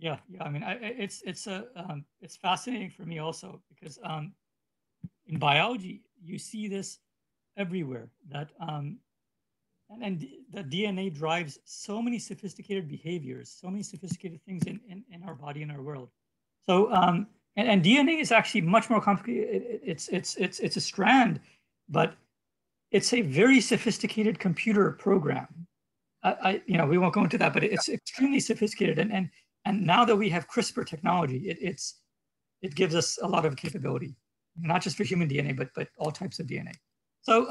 Yeah. I mean, it's fascinating for me also because in biology you see this everywhere that and the DNA drives so many sophisticated behaviors, so many sophisticated things in our body and our world. So and DNA is actually much more complicated. It's a strand, but it's a very sophisticated computer program. We won't go into that, but it's extremely sophisticated. And now that we have CRISPR technology, it gives us a lot of capability, not just for human DNA, but all types of DNA. So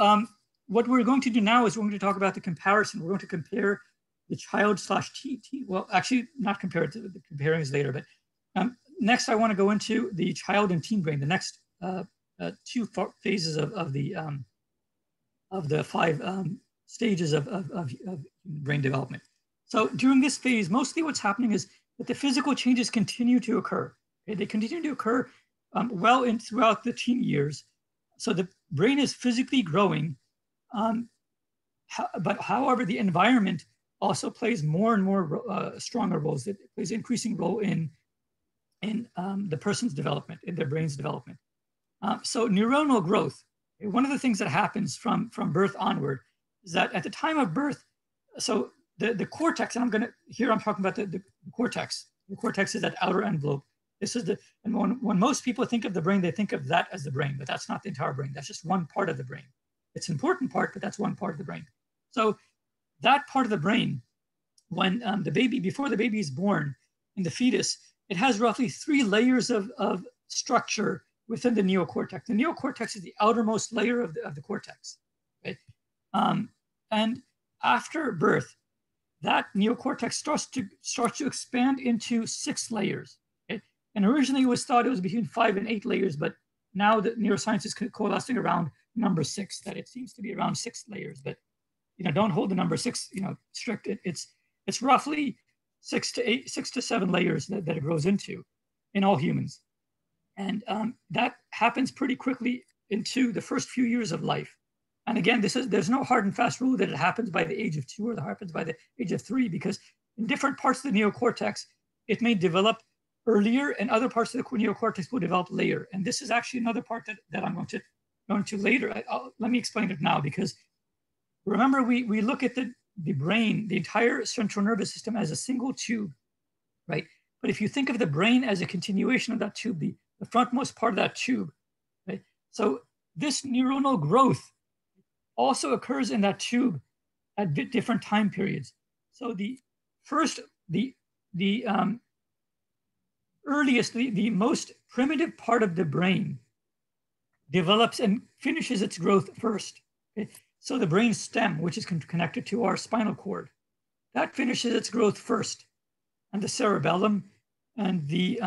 what we're going to do now is we're going to talk about the comparison. We're going to compare the child /teen. Well, actually, not compare it. The comparing is later. But next, I want to go into the child and teen brain. The next two phases of the five stages of brain development. So during this phase, mostly what's happening is that the physical changes continue to occur. Okay? They continue to occur throughout the teen years. So the brain is physically growing, however, the environment also plays more and more stronger roles. It plays an increasing role in the person's development, in their brain's development. So neuronal growth, one of the things that happens from birth onward is that at the time of birth, so the cortex, and I'm talking about the cortex. The cortex is that outer envelope. This is when most people think of the brain, they think of that as the brain, but that's not the entire brain. That's just one part of the brain. It's an important part, but that's one part of the brain. So that part of the brain, when before the baby is born in the fetus, it has roughly 3 layers of structure within the neocortex. The neocortex is the outermost layer of the cortex. Right? And after birth, that neocortex starts to expand into 6 layers. Right? And originally it was thought it was between 5 and 8 layers, but now the neuroscience is coalescing around number 6, that it seems to be around 6 layers. But don't hold the number 6 strict. It's roughly 6 to 7 layers that it grows into in all humans. And that happens pretty quickly into the first few years of life. And again, there's no hard and fast rule that it happens by the age of 2 or that happens by the age of 3, because in different parts of the neocortex, it may develop earlier and other parts of the neocortex will develop later. And this is actually another part that I'm going to go into later. Let me explain it now, because remember, we look at the brain, the entire central nervous system as a single tube, right? But if you think of the brain as a continuation of that tube, the frontmost part of that tube, right? So this neuronal growth also occurs in that tube at different time periods. So the most primitive part of the brain develops and finishes its growth first. Okay? So the brain stem, which is connected to our spinal cord, that finishes its growth first. And the cerebellum and the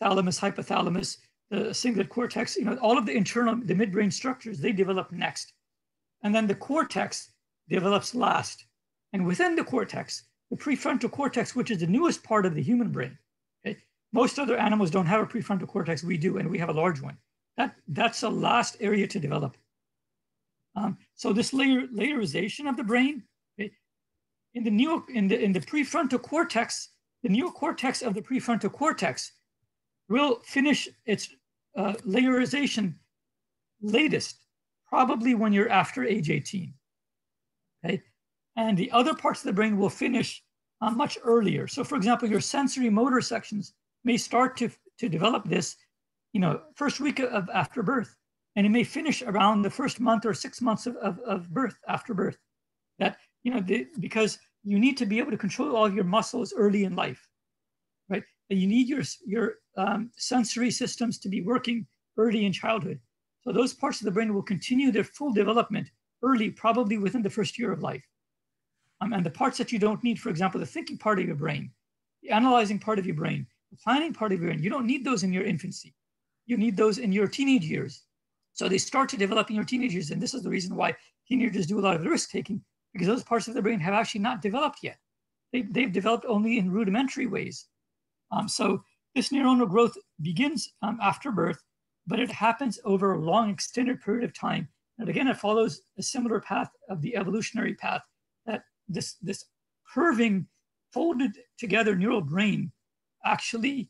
thalamus, hypothalamus, the cingulate cortex, all of the midbrain structures, they develop next. And then the cortex develops last. And within the cortex, the prefrontal cortex, which is the newest part of the human brain. Okay? Most other animals don't have a prefrontal cortex. We do, and we have a large one. That's the last area to develop. So this layerization of the brain, okay, in the prefrontal cortex, the neocortex of the prefrontal cortex will finish its layerization latest, probably when you're after age 18. Okay? And the other parts of the brain will finish much earlier. So for example, your sensory motor sections may start to develop this, first week of after birth. And it may finish around the first month or 6 months of birth, after birth. That, because you need to be able to control all of your muscles early in life, right? And you need your sensory systems to be working early in childhood. So those parts of the brain will continue their full development early, probably within the first year of life. And the parts that you don't need, for example, the thinking part of your brain, the analyzing part of your brain, the planning part of your brain, you don't need those in your infancy. You need those in your teenage years. So they start to develop in your teenage years, and this is the reason why teenagers do a lot of risk-taking, because those parts of the brain have actually not developed yet. They've developed only in rudimentary ways. So this neuronal growth begins after birth, but it happens over a long extended period of time. And again, it follows a similar path of the evolutionary path, that this curving, folded together neural brain actually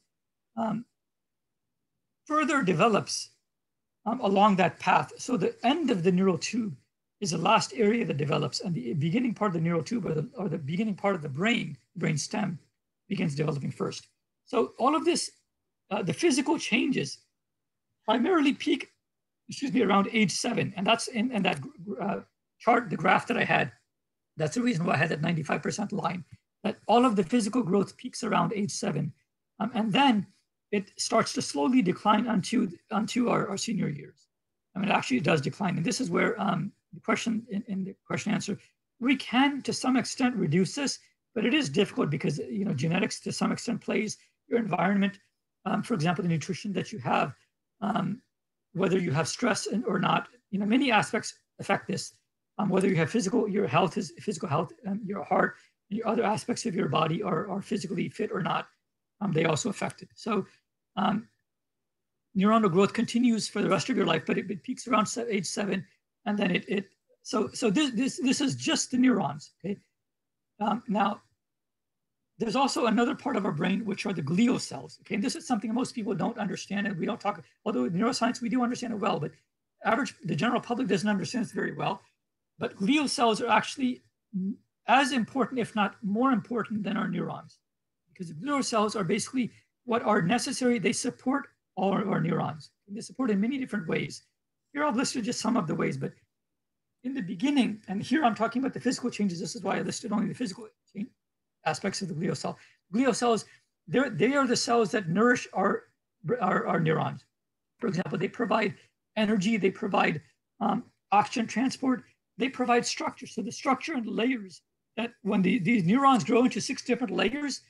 further develops along that path. So the end of the neural tube is the last area that develops, and the beginning part of the neural tube, or the beginning part of the brain stem, begins developing first. So all of this, the physical changes primarily peak, excuse me, around age 7. And that's in that chart, the graph that I had. That's the reason why I had that 95% line, that all of the physical growth peaks around age 7. And then it starts to slowly decline onto our senior years. I mean, it actually does decline. And this is where the question in the question answer, we can to some extent reduce this, but it is difficult because, you know, genetics to some extent plays, your environment, for example, the nutrition that you have, whether you have stress or not, you know, many aspects affect this. Whether you have your physical health, your heart, and your other aspects of your body are physically fit or not, they also affect it. So neuronal growth continues for the rest of your life, but it peaks around age 7, and then so this is just the neurons. Okay, now there's also another part of our brain, which are the glial cells. Okay, and this is something most people don't understand, and we don't talk. Although in neuroscience we do understand it well, but the general public doesn't understand it very well. But glial cells are actually as important, if not more important, than our neurons, because the glial cells are basically what are necessary. They support all of our neurons. And they support in many different ways. Here I've listed just some of the ways, but in the beginning, and here I'm talking about the physical changes. This is why I listed only the physical aspects of the glial cell. Glial cells, they are the cells that nourish our neurons. For example, they provide energy, they provide oxygen transport, they provide structure. So the structure and layers that when these neurons grow into 6 different layers,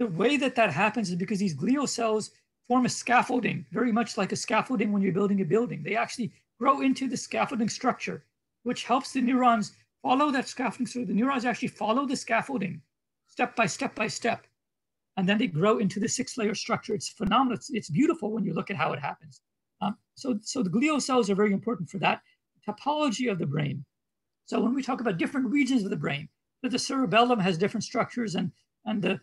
the way that happens is because these glial cells form a scaffolding, very much like a scaffolding when you're building a building. They actually grow into the scaffolding structure, which helps the neurons follow that scaffolding. So the neurons actually follow the scaffolding step by step by step, and then they grow into the 6-layer structure. It's phenomenal. It's beautiful when you look at how it happens. So the glial cells are very important for that topology of the brain. So when we talk about different regions of the brain, that the cerebellum has different structures, and the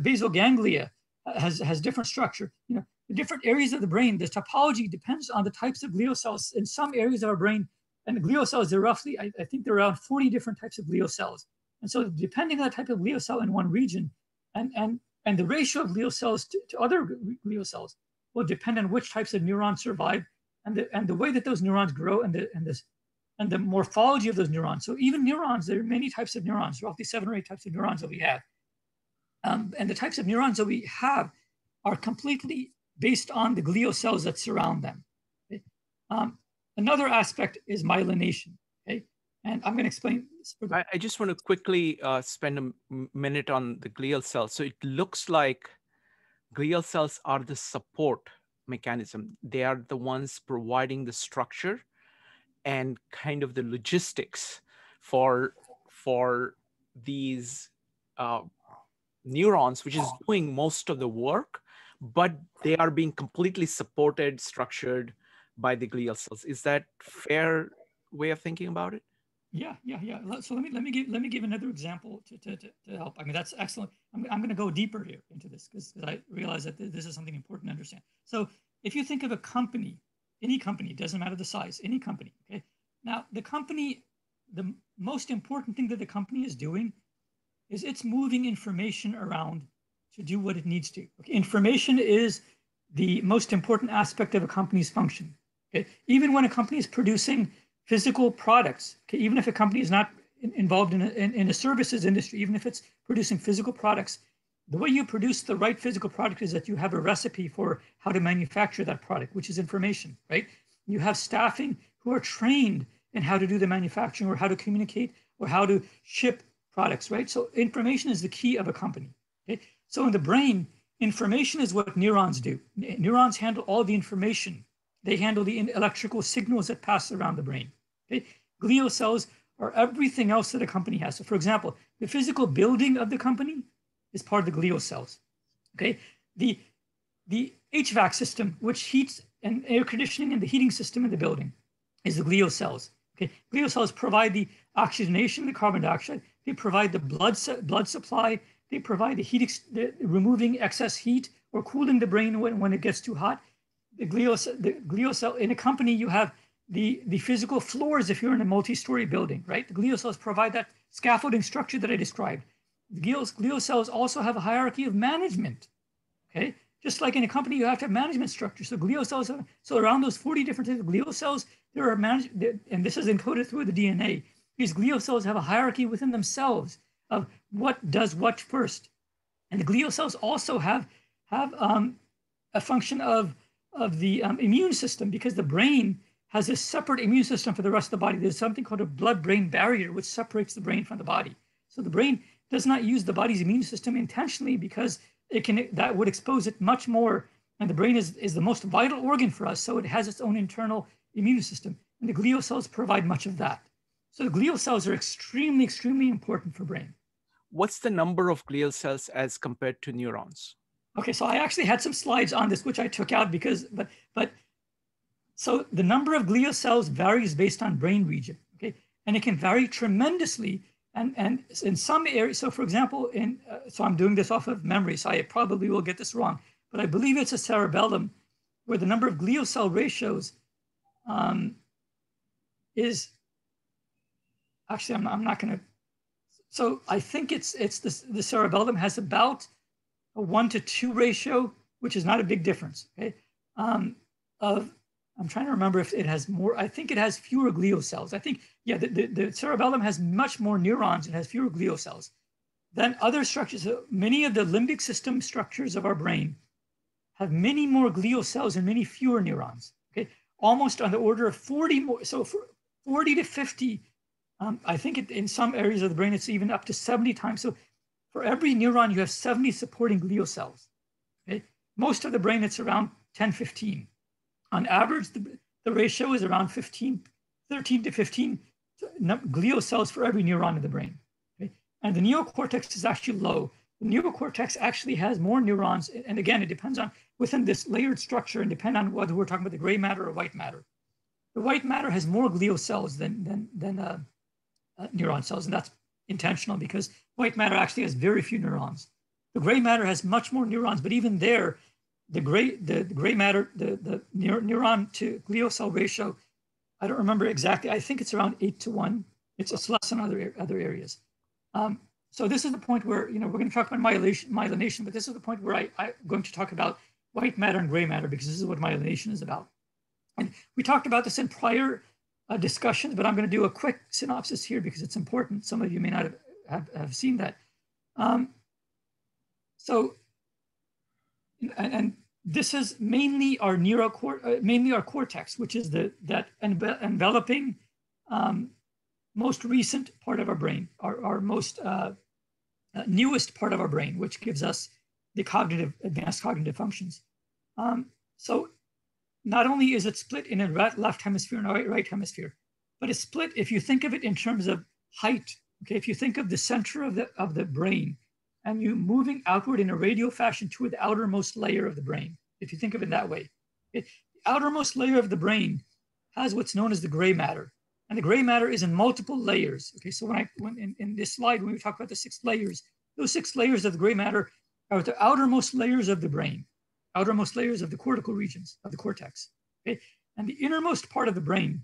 basal ganglia has different structure. You know, the different areas of the brain, the topology depends on the types of glial cells in some areas of our brain. And the glial cells, they're roughly, I think they're around 40 different types of glial cells. And so depending on the type of glial cell in one region, and the ratio of glial cells to other glial cells will depend on which types of neurons survive, and the way that those neurons grow, and the morphology of those neurons. So even neurons, there are many types of neurons, roughly 7 or 8 types of neurons that we have. And the types of neurons that we have are completely based on the glial cells that surround them. Okay? Another aspect is myelination. Okay? And I'm going to explain this. I just want to quickly spend a minute on the glial cells. So it looks like glial cells are the support mechanism. They are the ones providing the structure and kind of the logistics for these neurons, which is doing most of the work, but they are being completely supported, structured by the glial cells. Is that a fair way of thinking about it? Yeah. So let me give another example to help. I mean, that's excellent. I'm going to go deeper here into this because I realize that this is something important to understand. So if you think of a company, any company, doesn't matter the size, any company, okay? Now, the company, the most important thing that the company is doing is it's moving information around to do what it needs to. Okay? Information is the most important aspect of a company's function. Okay? Even when a company is producing physical products, okay, even if a company is not involved in a services industry, even if it's producing physical products, the way you produce the right physical product is that you have a recipe for how to manufacture that product, which is information, right? You have staffing who are trained in how to do the manufacturing or how to communicate or how to ship products, right? So information is the key of a company. Okay? So in the brain, information is what neurons do. Neurons handle all the information. They handle the electrical signals that pass around the brain. Okay? Glial cells are everything else that a company has. So for example, the physical building of the company is part of the glial cells. Okay? The HVAC system, which heats and air conditioning and the heating system in the building, is the glial cells. Okay? Glial cells provide the oxygenation, the carbon dioxide. They provide the blood supply. They provide the heat, removing excess heat or cooling the brain when it gets too hot. The glial cell, in a company, you have the physical floors if you're in a multi-story building, right? The glial cells provide that scaffolding structure that I described. The glial cells also have a hierarchy of management, okay? Just like in a company, you have to have management structure. So glial cells, so around those 40 different types of glial cells, there are and this is encoded through the DNA. These glial cells have a hierarchy within themselves of what does what first. And the glial cells also have a function of the immune system, because the brain has a separate immune system for the rest of the body. There's something called a blood-brain barrier, which separates the brain from the body. So the brain does not use the body's immune system intentionally, because that would expose it much more. And the brain is the most vital organ for us, so it has its own internal immune system. And the glial cells provide much of that. So the glial cells are extremely, extremely important for brain. What's the number of glial cells as compared to neurons? Okay, so I actually had some slides on this, which I took out because, so the number of glial cells varies based on brain region, okay? And it can vary tremendously. And in some areas, so for example, so I'm doing this off of memory, so I probably will get this wrong, but I believe it's a cerebellum where the number of glial cell ratios is, actually, I'm not gonna, so I think it's the cerebellum has about a 1-to-2 ratio, which is not a big difference, okay? I'm trying to remember if it has more, I think it has fewer glial cells. I think, yeah, the cerebellum has much more neurons. It has fewer glial cells than other structures. So many of the limbic system structures of our brain have many more glial cells and many fewer neurons, okay? Almost on the order of 40 more, so for 40 to 50, I think in some areas of the brain, it's even up to 70 times. So for every neuron, you have 70 supporting glial cells, okay? Most of the brain, it's around 10, 15. On average, the ratio is around 13 to 15 glial cells for every neuron in the brain. Okay? And the neocortex is actually low. The neocortex actually has more neurons. And again, it depends on within this layered structure and depend on whether we're talking about the gray matter or white matter. The white matter has more glial cells than neuron cells. And that's intentional because white matter actually has very few neurons. The gray matter has much more neurons, but even there, the neuron to glial cell ratio, I don't remember exactly. I think it's around 8-to-1. It's less than other areas. So this is the point where, you know, we're going to talk about myelination, but this is the point where I'm going to talk about white matter and gray matter, because this is what myelination is about. And we talked about this in prior discussions, but I'm going to do a quick synopsis here because it's important. Some of you may not have seen that. And this is mainly our cortex, which is that enveloping most recent part of our brain, our most newest part of our brain, which gives us the advanced cognitive functions. So not only is it split in a left hemisphere and a right hemisphere, but it's split if you think of it in terms of height. Okay, if you think of the center of the brain, and you moving outward in a radial fashion to the outermost layer of the brain, if you think of it that way. The outermost layer of the brain has what's known as the gray matter. And the gray matter is in multiple layers. Okay, so in this slide, when we talk about the 6 layers, those 6 layers of the gray matter are the outermost layers of the brain, outermost layers of the cortical regions of the cortex. Okay, and the innermost part of the brain,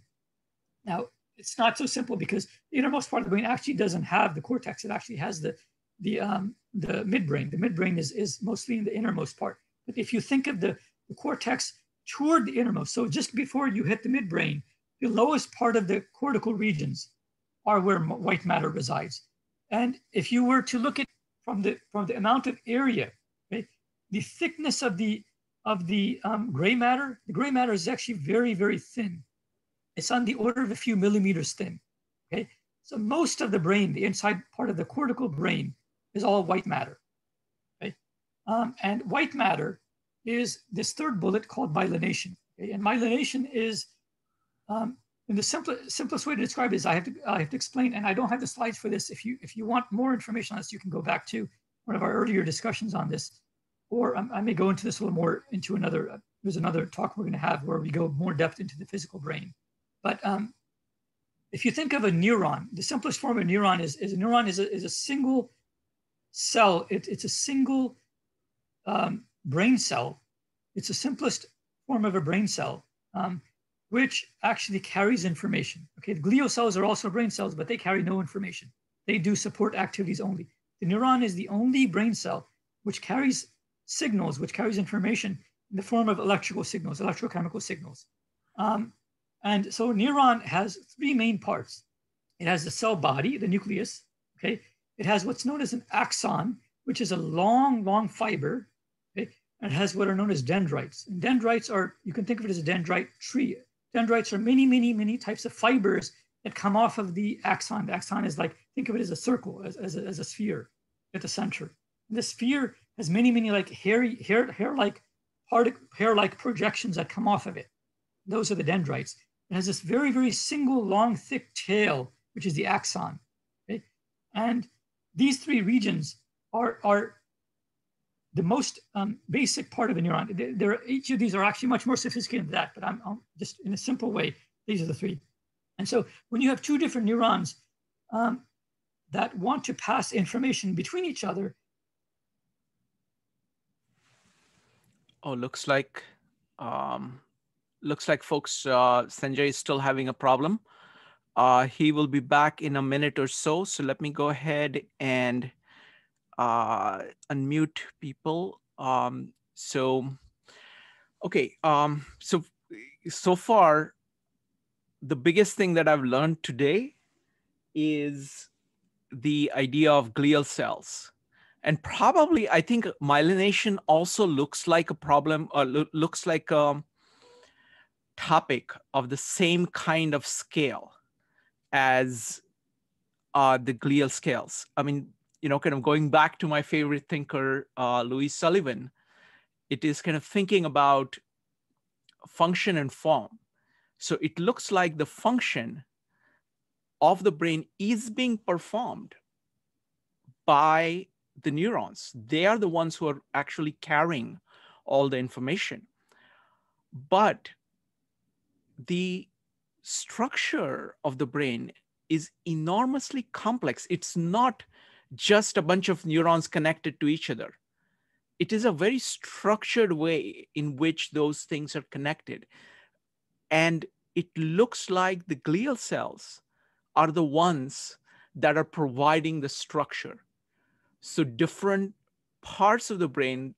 now it's not so simple because the innermost part of the brain actually doesn't have the cortex, it actually has the midbrain. The midbrain is mostly in the innermost part. But if you think of the cortex toward the innermost, so just before you hit the midbrain, the lowest part of the cortical regions are where white matter resides. And if you were to look at from the amount of area, okay, the thickness of the gray matter, the gray matter is actually very, very thin. It's on the order of a few millimeters thin. Okay, so most of the brain, the inside part of the cortical brain, is all white matter, okay? And white matter is this third bullet called myelination, okay? And myelination is, and the simplest way to describe it is I have to explain, and I don't have the slides for this. If you want more information on this, you can go back to one of our earlier discussions on this, or I may go into this a little more into another, there's another talk we're gonna have where we go more depth into the physical brain. But if you think of a neuron, the simplest form of a neuron is a single cell, it's a single brain cell. It's the simplest form of a brain cell, which actually carries information. Okay, the glial cells are also brain cells, but they carry no information. They do support activities only. The neuron is the only brain cell which carries signals, which carries information in the form of electrical signals, electrochemical signals. And so neuron has three main parts. It has the cell body, the nucleus, okay? It has what's known as an axon, which is a long, long fiber, okay? And it has what are known as dendrites. And dendrites are, you can think of it as a dendrite tree. Dendrites are many, many, many types of fibers that come off of the axon. The axon is like, think of it as a circle, as a sphere at the center. And the sphere has many, many like hair-like projections that come off of it. Those are the dendrites. It has this very, very single, long, thick tail, which is the axon. Okay? And these three regions are the most basic part of a neuron. Each of these are actually much more sophisticated than that, but I'm just in a simple way, these are the three. And so when you have two different neurons that want to pass information between each other. Oh, looks like folks, Sanjay is still having a problem. He will be back in a minute or so. So let me go ahead and unmute people. So far, the biggest thing that I've learned today is the idea of glial cells. And probably, I think myelination also looks like a problem, or looks like a topic of the same kind of scale as the glial scales. I mean, you know, kind of going back to my favorite thinker, Louis Sullivan, it is kind of thinking about function and form. So it looks like the function of the brain is being performed by the neurons. They are the ones who are actually carrying all the information. But the structure of the brain is enormously complex. It's not just a bunch of neurons connected to each other. It is a very structured way in which those things are connected. And it looks like the glial cells are the ones that are providing the structure. So different parts of the brain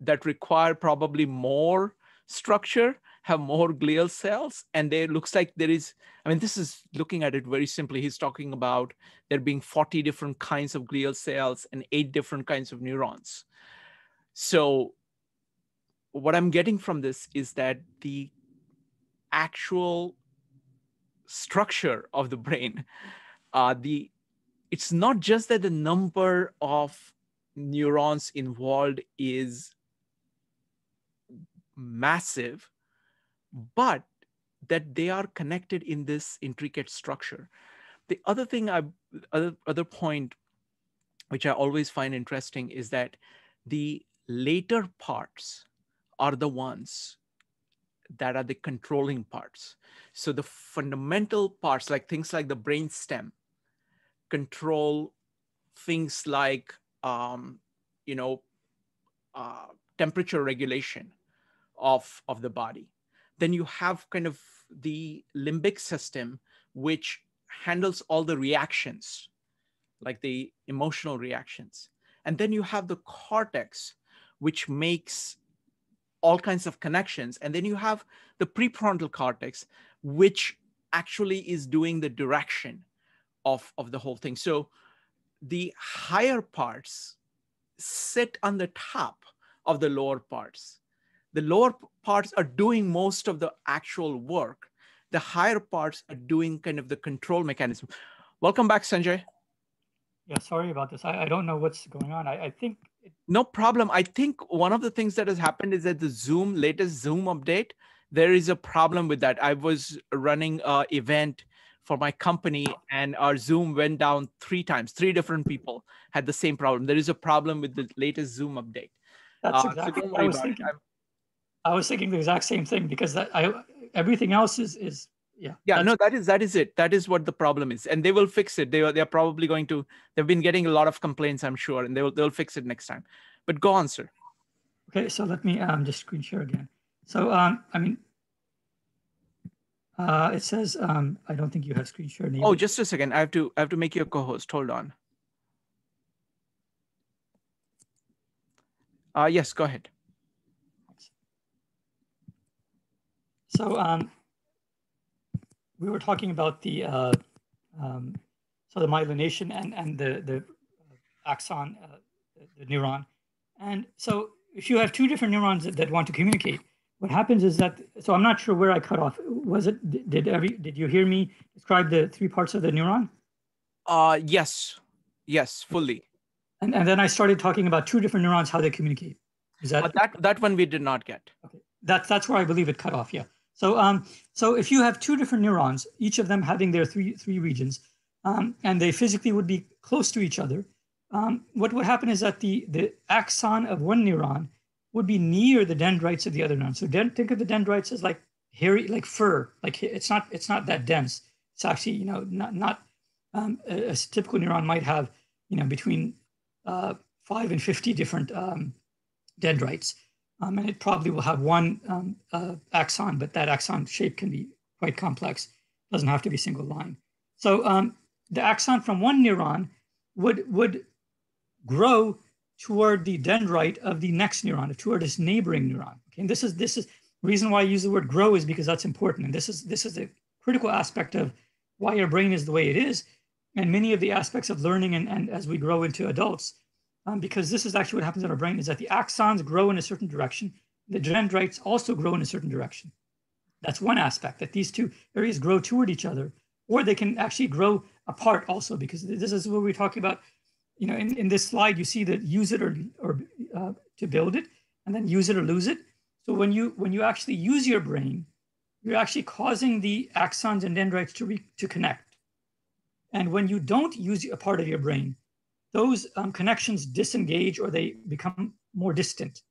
that require probably more structure have more glial cells. And there looks like there is, I mean, this is looking at it very simply. He's talking about there being 40 different kinds of glial cells and 8 different kinds of neurons. So what I'm getting from this is that the actual structure of the brain, it's not just that the number of neurons involved is massive, but that they are connected in this intricate structure. The other thing, other point, which I always find interesting is that the later parts are the ones that are the controlling parts. So the fundamental parts, like things like the brainstem, control things like temperature regulation of the body. Then you have kind of the limbic system, which handles all the reactions, like the emotional reactions. And then you have the cortex, which makes all kinds of connections. And then you have the prefrontal cortex, which actually is doing the direction of the whole thing. So the higher parts sit on the top of the lower parts. The lower parts are doing most of the actual work. The higher parts are doing kind of the control mechanism. Welcome back, Sanjay. Yeah, sorry about this. I don't know what's going on. I think no problem. I think one of the things that has happened is that the latest Zoom update, there is a problem with that. I was running an event for my company and our Zoom went down 3 times. 3 different people had the same problem. There is a problem with the latest Zoom update. That's exactly what I was thinking. I was thinking the exact same thing because everything else is Yeah, no, that is it. That is what the problem is. And they will fix it. They're probably going to, they've been getting a lot of complaints, I'm sure, and they'll fix it next time. But go on, sir. Okay, so let me just screen share again. So, it says, I don't think you have screen share. Enabled. Oh, just a second. I have to make you a co-host. Hold on. Yes, go ahead. So we were talking about the so the myelination and the axon, the neuron, and so if you have two different neurons that want to communicate, what happens is that, so I'm not sure where I cut off. Was it, did you hear me describe the three parts of the neuron? Yes, fully. And then I started talking about two different neurons, how they communicate. Is that that one we did not get? Okay, that's where I believe it cut off. Yeah. So so if you have two different neurons, each of them having their three regions, and they physically would be close to each other, what would happen is that the axon of one neuron would be near the dendrites of the other neuron. So think of the dendrites as like hairy, like fur. Like it's not that dense. It's actually, you know, not a typical neuron might have, you know, between 5 and 50 different dendrites. And it probably will have one axon, but that axon shape can be quite complex. It doesn't have to be single line. So the axon from one neuron would grow toward the dendrite of the next neuron, toward its neighboring neuron. Okay, and this is the reason why I use the word grow, is because that's important. And this is a critical aspect of why your brain is the way it is, and many of the aspects of learning and as we grow into adults. Because this is actually what happens in our brain, is that the axons grow in a certain direction. The dendrites also grow in a certain direction. That's one aspect, that these two areas grow toward each other, or they can actually grow apart also, because this is what we're talking about. You know, in this slide, you see that use it or to build it, and then use it or lose it. So when you actually use your brain, you're actually causing the axons and dendrites to connect. And when you don't use a part of your brain, those connections disengage, or they become more distant.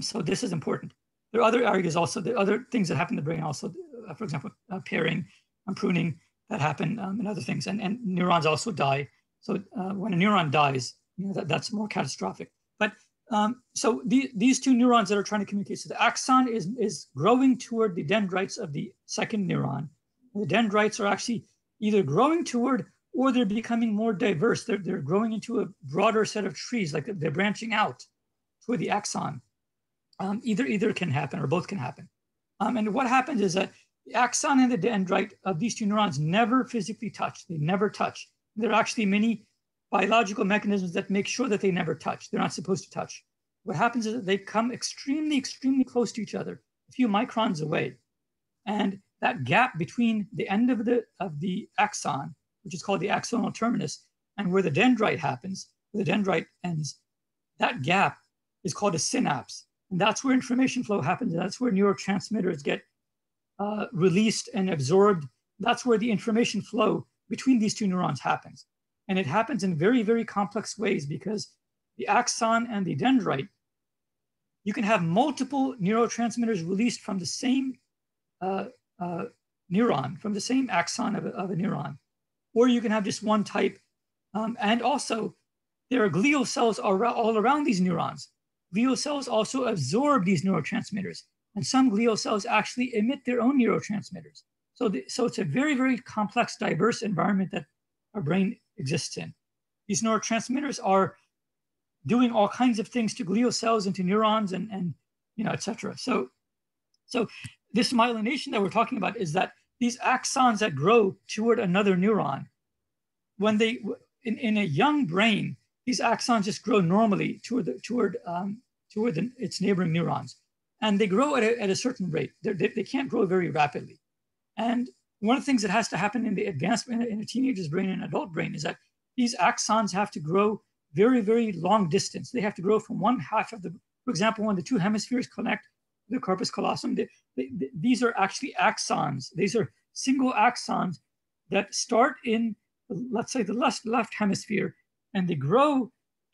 So this is important. There are other areas also, the other things that happen in the brain also, for example, pairing and pruning that happen, and other things. And neurons also die. So when a neuron dies, you know, that's more catastrophic. But so these two neurons that are trying to communicate, so the axon is growing toward the dendrites of the second neuron. The dendrites are actually either growing toward, or they're becoming more diverse. They're growing into a broader set of trees, like they're branching out toward the axon. Either can happen, or both can happen. And what happens is that the axon and the dendrite of these two neurons never physically touch. They never touch. There are actually many biological mechanisms that make sure that they never touch. They're not supposed to touch. What happens is that they come extremely, extremely close to each other, a few microns away. And that gap between the end of the axon, which is called the axonal terminus, and where the dendrite happens, where the dendrite ends, that gap is called a synapse. And that's where information flow happens. That's where neurotransmitters get released and absorbed. That's where the information flow between these two neurons happens. And it happens in very, very complex ways, because the axon and the dendrite, you can have multiple neurotransmitters released from the same neuron, from the same axon of a neuron. Or you can have just one type. And also, there are glial cells all around these neurons. Glial cells also absorb these neurotransmitters. And some glial cells actually emit their own neurotransmitters. So it's a very, very complex, diverse environment that our brain exists in. These neurotransmitters are doing all kinds of things to glial cells and to neurons and you know, et cetera. So this myelination that we're talking about is that these axons that grow toward another neuron, when they, in a young brain, these axons just grow normally toward its neighboring neurons. And they grow at a certain rate. They can't grow very rapidly. And one of the things that has to happen in the advancement in a teenager's brain and adult brain is that these axons have to grow very, very long distance. They have to grow from one half of the, for example, when the two hemispheres connect, the corpus callosum, these are actually axons. These are single axons that start in, let's say, the left hemisphere, and they grow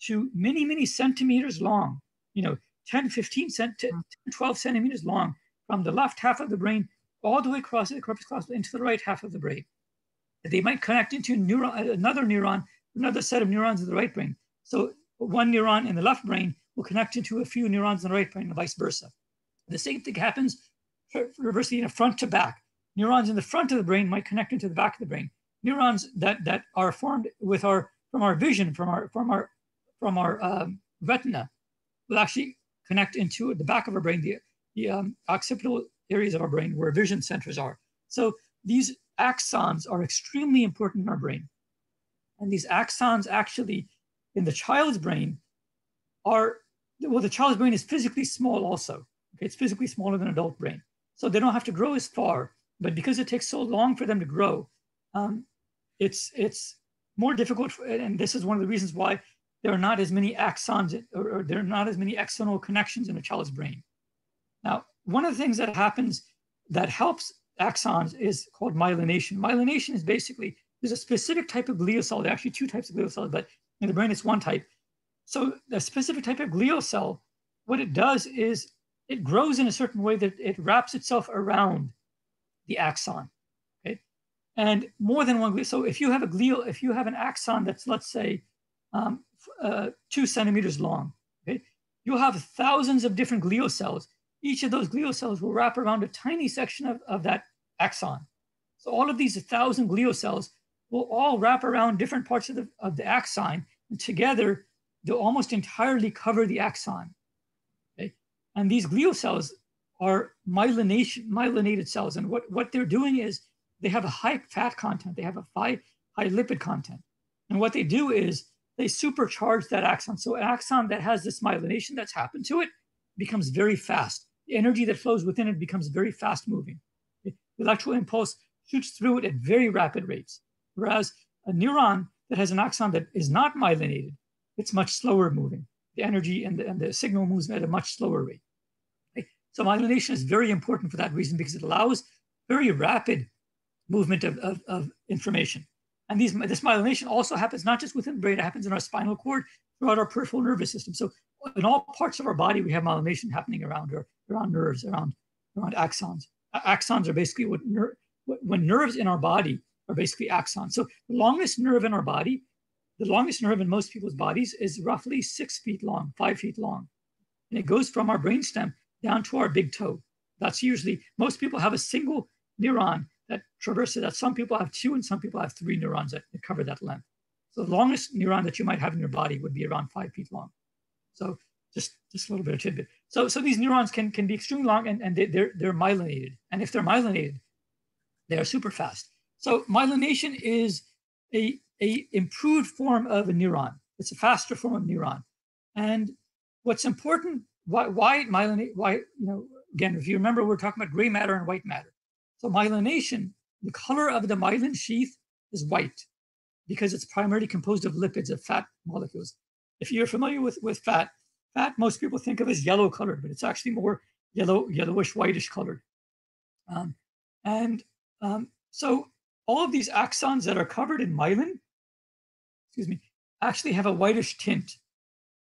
to many, many centimeters long, you know, 10, 12 centimeters long from the left half of the brain all the way across the corpus callosum into the right half of the brain. They might connect into another neuron, another set of neurons in the right brain. So one neuron in the left brain will connect into a few neurons in the right brain and vice versa. The same thing happens reversely in a front to back. Neurons in the front of the brain might connect into the back of the brain. Neurons that are formed with from our vision, from our retina, will actually connect into the back of our brain, the occipital areas of our brain where vision centers are. So these axons are extremely important in our brain. And these axons actually in the child's brain are, well, the child's brain is physically small also. Okay? It's physically smaller than adult brain. So they don't have to grow as far, but because it takes so long for them to grow, it's more difficult, and this is one of the reasons why there are not as many axons, or there are not as many axonal connections in a child's brain. Now, one of the things that happens that helps axons is called myelination. Myelination is basically, there's a specific type of glial cell. There are actually two types of glial cells, but in the brain, it's one type. So a specific type of glial cell, what it does is it grows in a certain way that it wraps itself around the axon, okay? And more than one glial, so if you have an axon that's, let's say, 2 centimeters long, okay? You'll have thousands of different glial cells. Each of those glial cells will wrap around a tiny section of that axon. So all of these 1,000 glial cells will all wrap around different parts of the axon, and together they'll almost entirely cover the axon. Okay? And these glial cells are myelinated cells, and what they're doing is they have a high fat content, they have a high lipid content. And what they do is they supercharge that axon. So an axon that has this myelination that's happened to it becomes very fast. The energy that flows within it becomes very fast moving. The electrical impulse shoots through it at very rapid rates. Whereas a neuron that has an axon that is not myelinated, it's much slower moving. The energy and the signal moves at a much slower rate. Okay? So myelination is very important for that reason, because it allows very rapid movement of information. And this myelination also happens not just within the brain, it happens in our spinal cord, throughout our peripheral nervous system. So in all parts of our body, we have myelination happening around nerves, around axons. Axons are basically when nerves in our body are basically axons. So the longest nerve in most people's bodies is roughly 6 feet long, 5 feet long. And it goes from our brainstem down to our big toe. That's usually, most people have a single neuron that traverses that. Some people have two and some people have three neurons that cover that length. So the longest neuron that you might have in your body would be around 5 feet long. So just a little bit of tidbit. So these neurons can be extremely long, and they're myelinated. And if they're myelinated, they are super fast. So myelination is a improved form of a neuron. It's a faster form of neuron. And what's important, why you know, again, if you remember, we're talking about gray matter and white matter. So myelination, the color of the myelin sheath is white because it's primarily composed of lipids, of fat molecules. If you're familiar with fat most people think of as yellow colored, but it's actually more yellowish, whitish colored. So all of these axons that are covered in myelin, actually have a whitish tint.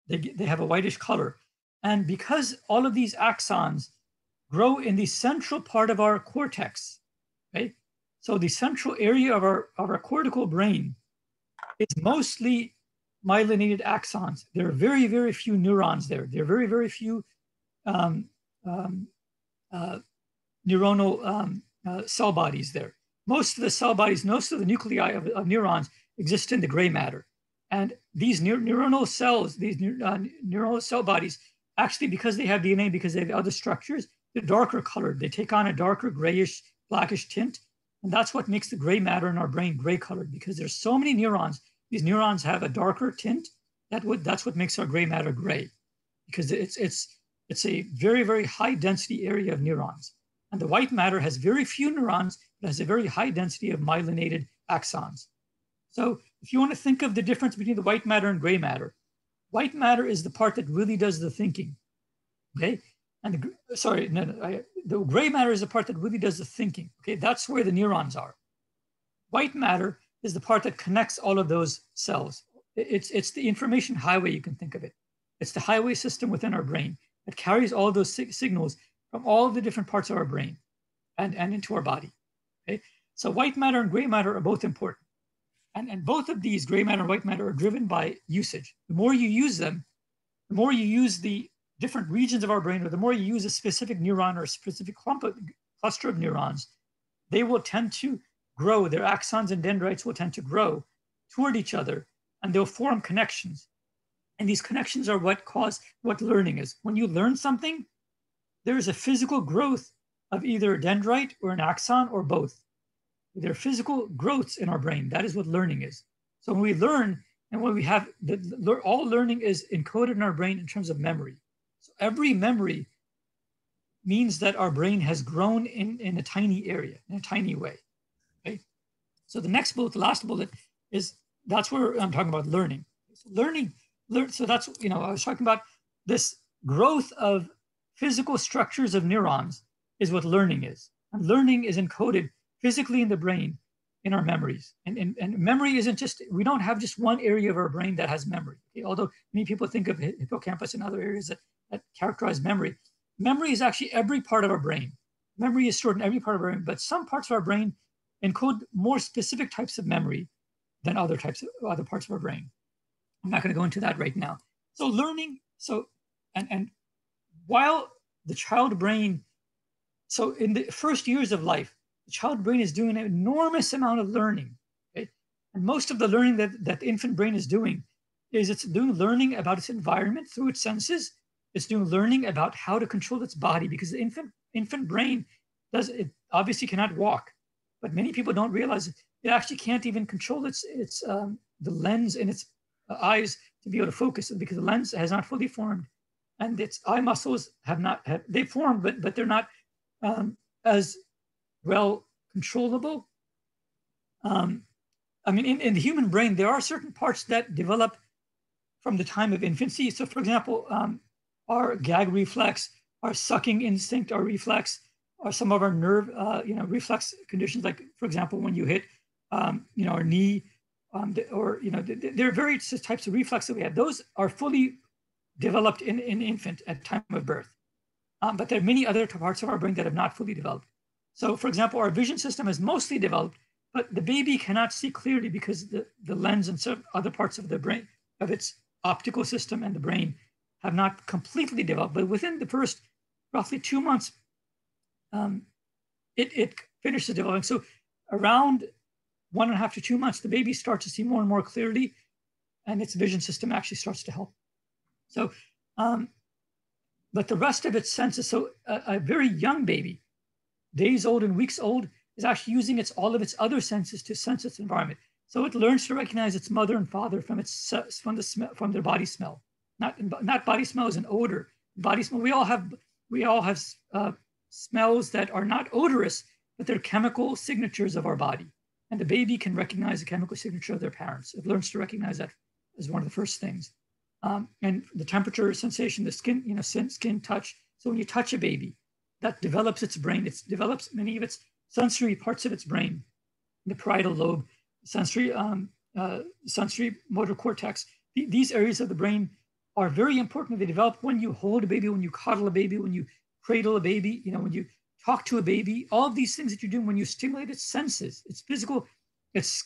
They have a whitish color. And because all of these axons grow in the central part of our cortex, okay? So the central area of our cortical brain is mostly myelinated axons. There are very, very few neurons there. There are very, very few neuronal cell bodies there. Most of the cell bodies, most of the nuclei of neurons exist in the gray matter. And these neuronal cells, these neuronal cell bodies, actually, because they have DNA, because they have other structures, they're darker colored. They take on a darker grayish, blackish tint. And that's what makes the gray matter in our brain gray colored, because there's so many neurons. These neurons have a darker tint. That's what makes our gray matter gray, because it's a very, very high density area of neurons. And the white matter has very few neurons, but has a very high density of myelinated axons. So if you want to think of the difference between the white matter and gray matter, white matter is the part that really does the thinking, okay? And the gray matter is the part that really does the thinking, okay? That's where the neurons are. White matter is the part that connects all of those cells. It's the information highway, you can think of it. It's the highway system within our brain that carries all those signals from all the different parts of our brain. and into our body. Okay? So white matter and gray matter are both important. And both of these, gray matter and white matter, are driven by usage. The more you use them, the more you use the different regions of our brain, or the more you use a specific neuron or a specific cluster of neurons, they will tend to grow. Their axons and dendrites will tend to grow toward each other, and they'll form connections. And these connections are what cause what learning is. When you learn something, there is a physical growth of either a dendrite or an axon or both. There are physical growths in our brain. That is what learning is. So when we learn, and when we have, all learning is encoded in our brain in terms of memory. So every memory means that our brain has grown in a tiny area, in a tiny way. Okay? So the next bullet, the last bullet, is that's where I'm talking about learning. So learning, so that's, you know, I was talking about this growth of physical structures of neurons is what learning is. And learning is encoded physically in the brain, in our memories. And memory isn't just, we don't have just one area of our brain that has memory. Okay? Although many people think of hippocampus and other areas that characterize memory. Memory is actually every part of our brain. Memory is stored in every part of our brain, but some parts of our brain encode more specific types of memory than other parts of our brain. I'm not going to go into that right now. So learning, and while the child brain, so in the first years of life, the child brain is doing an enormous amount of learning. Okay? And most of the learning that the infant brain is doing is it's doing learning about its environment through its senses. It's doing learning about how to control its body, because the infant brain obviously cannot walk, but many people don't realize it actually can't even control the lens in its eyes to be able to focus, because the lens has not fully formed, and its eye muscles they formed, but they're not as well controllable. I mean, in the human brain, there are certain parts that develop from the time of infancy. So, for example, our gag reflex, our sucking instinct, our reflex, or some of our nerve, reflex conditions, like, for example, when you hit, our knee, there are various types of reflexes that we have. Those are fully developed in infant at time of birth. But there are many other parts of our brain that have not fully developed. So, for example, our vision system is mostly developed, but the baby cannot see clearly because the lens and some other parts of the brain, of its optical system and the brain, have not completely developed, but within the first roughly 2 months, it finishes developing. So around 1.5 to 2 months, the baby starts to see more and more clearly, and its vision system actually starts to help. So, but the rest of its senses, so a very young baby, days old and weeks old, is actually using all of its other senses to sense its environment. So it learns to recognize its mother and father from their body smell. Not body smell as an odor. Body smell. We all have smells that are not odorous, but they're chemical signatures of our body. And the baby can recognize the chemical signature of their parents. It learns to recognize that as one of the first things. And the temperature sensation, the skin, skin touch. So when you touch a baby, that develops its brain. It develops many of its sensory parts of its brain, the parietal lobe, sensory motor cortex. These areas of the brain are very important. They develop when you hold a baby, when you coddle a baby, when you cradle a baby, when you talk to a baby. All of these things that you're doing when you stimulate its senses, its physical, it's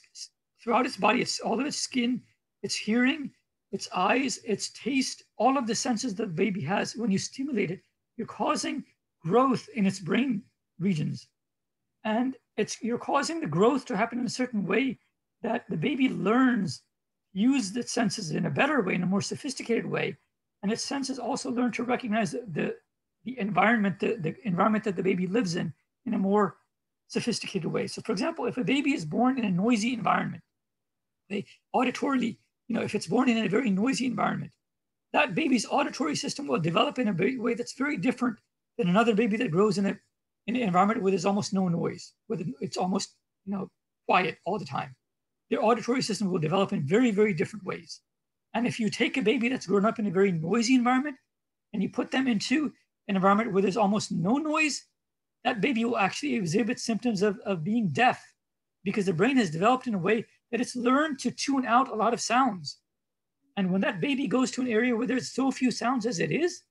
throughout its body, it's all of its skin, its hearing, its eyes, its taste, all of the senses that the baby has. When you stimulate it, you're causing growth in its brain regions. And you're causing the growth to happen in a certain way that the baby learns, use the senses in a better way, in a more sophisticated way, and its senses also learn to recognize the environment, the environment that the baby lives in a more sophisticated way. So, for example, if a baby is born in a noisy environment, auditorily, if it's born in a very noisy environment, that baby's auditory system will develop in a way that's very different than another baby that grows in an environment where there's almost no noise, where it's almost quiet all the time. Their auditory system will develop in very, very different ways. And if you take a baby that's grown up in a very noisy environment and you put them into an environment where there's almost no noise, that baby will actually exhibit symptoms of being deaf, because the brain has developed in a way that it's learned to tune out a lot of sounds. And when that baby goes to an area where there's so few sounds as it is,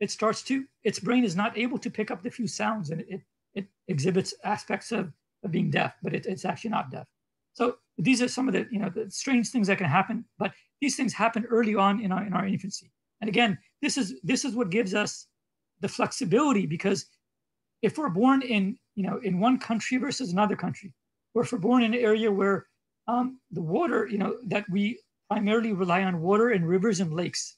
its brain is not able to pick up the few sounds, and it it exhibits aspects of being deaf, but it's actually not deaf. So these are some of the, the strange things that can happen, but these things happen early on in our infancy. And again, this is what gives us the flexibility, because if we're born in, in one country versus another country, or if we're born in an area where the water, that we primarily rely on water and rivers and lakes,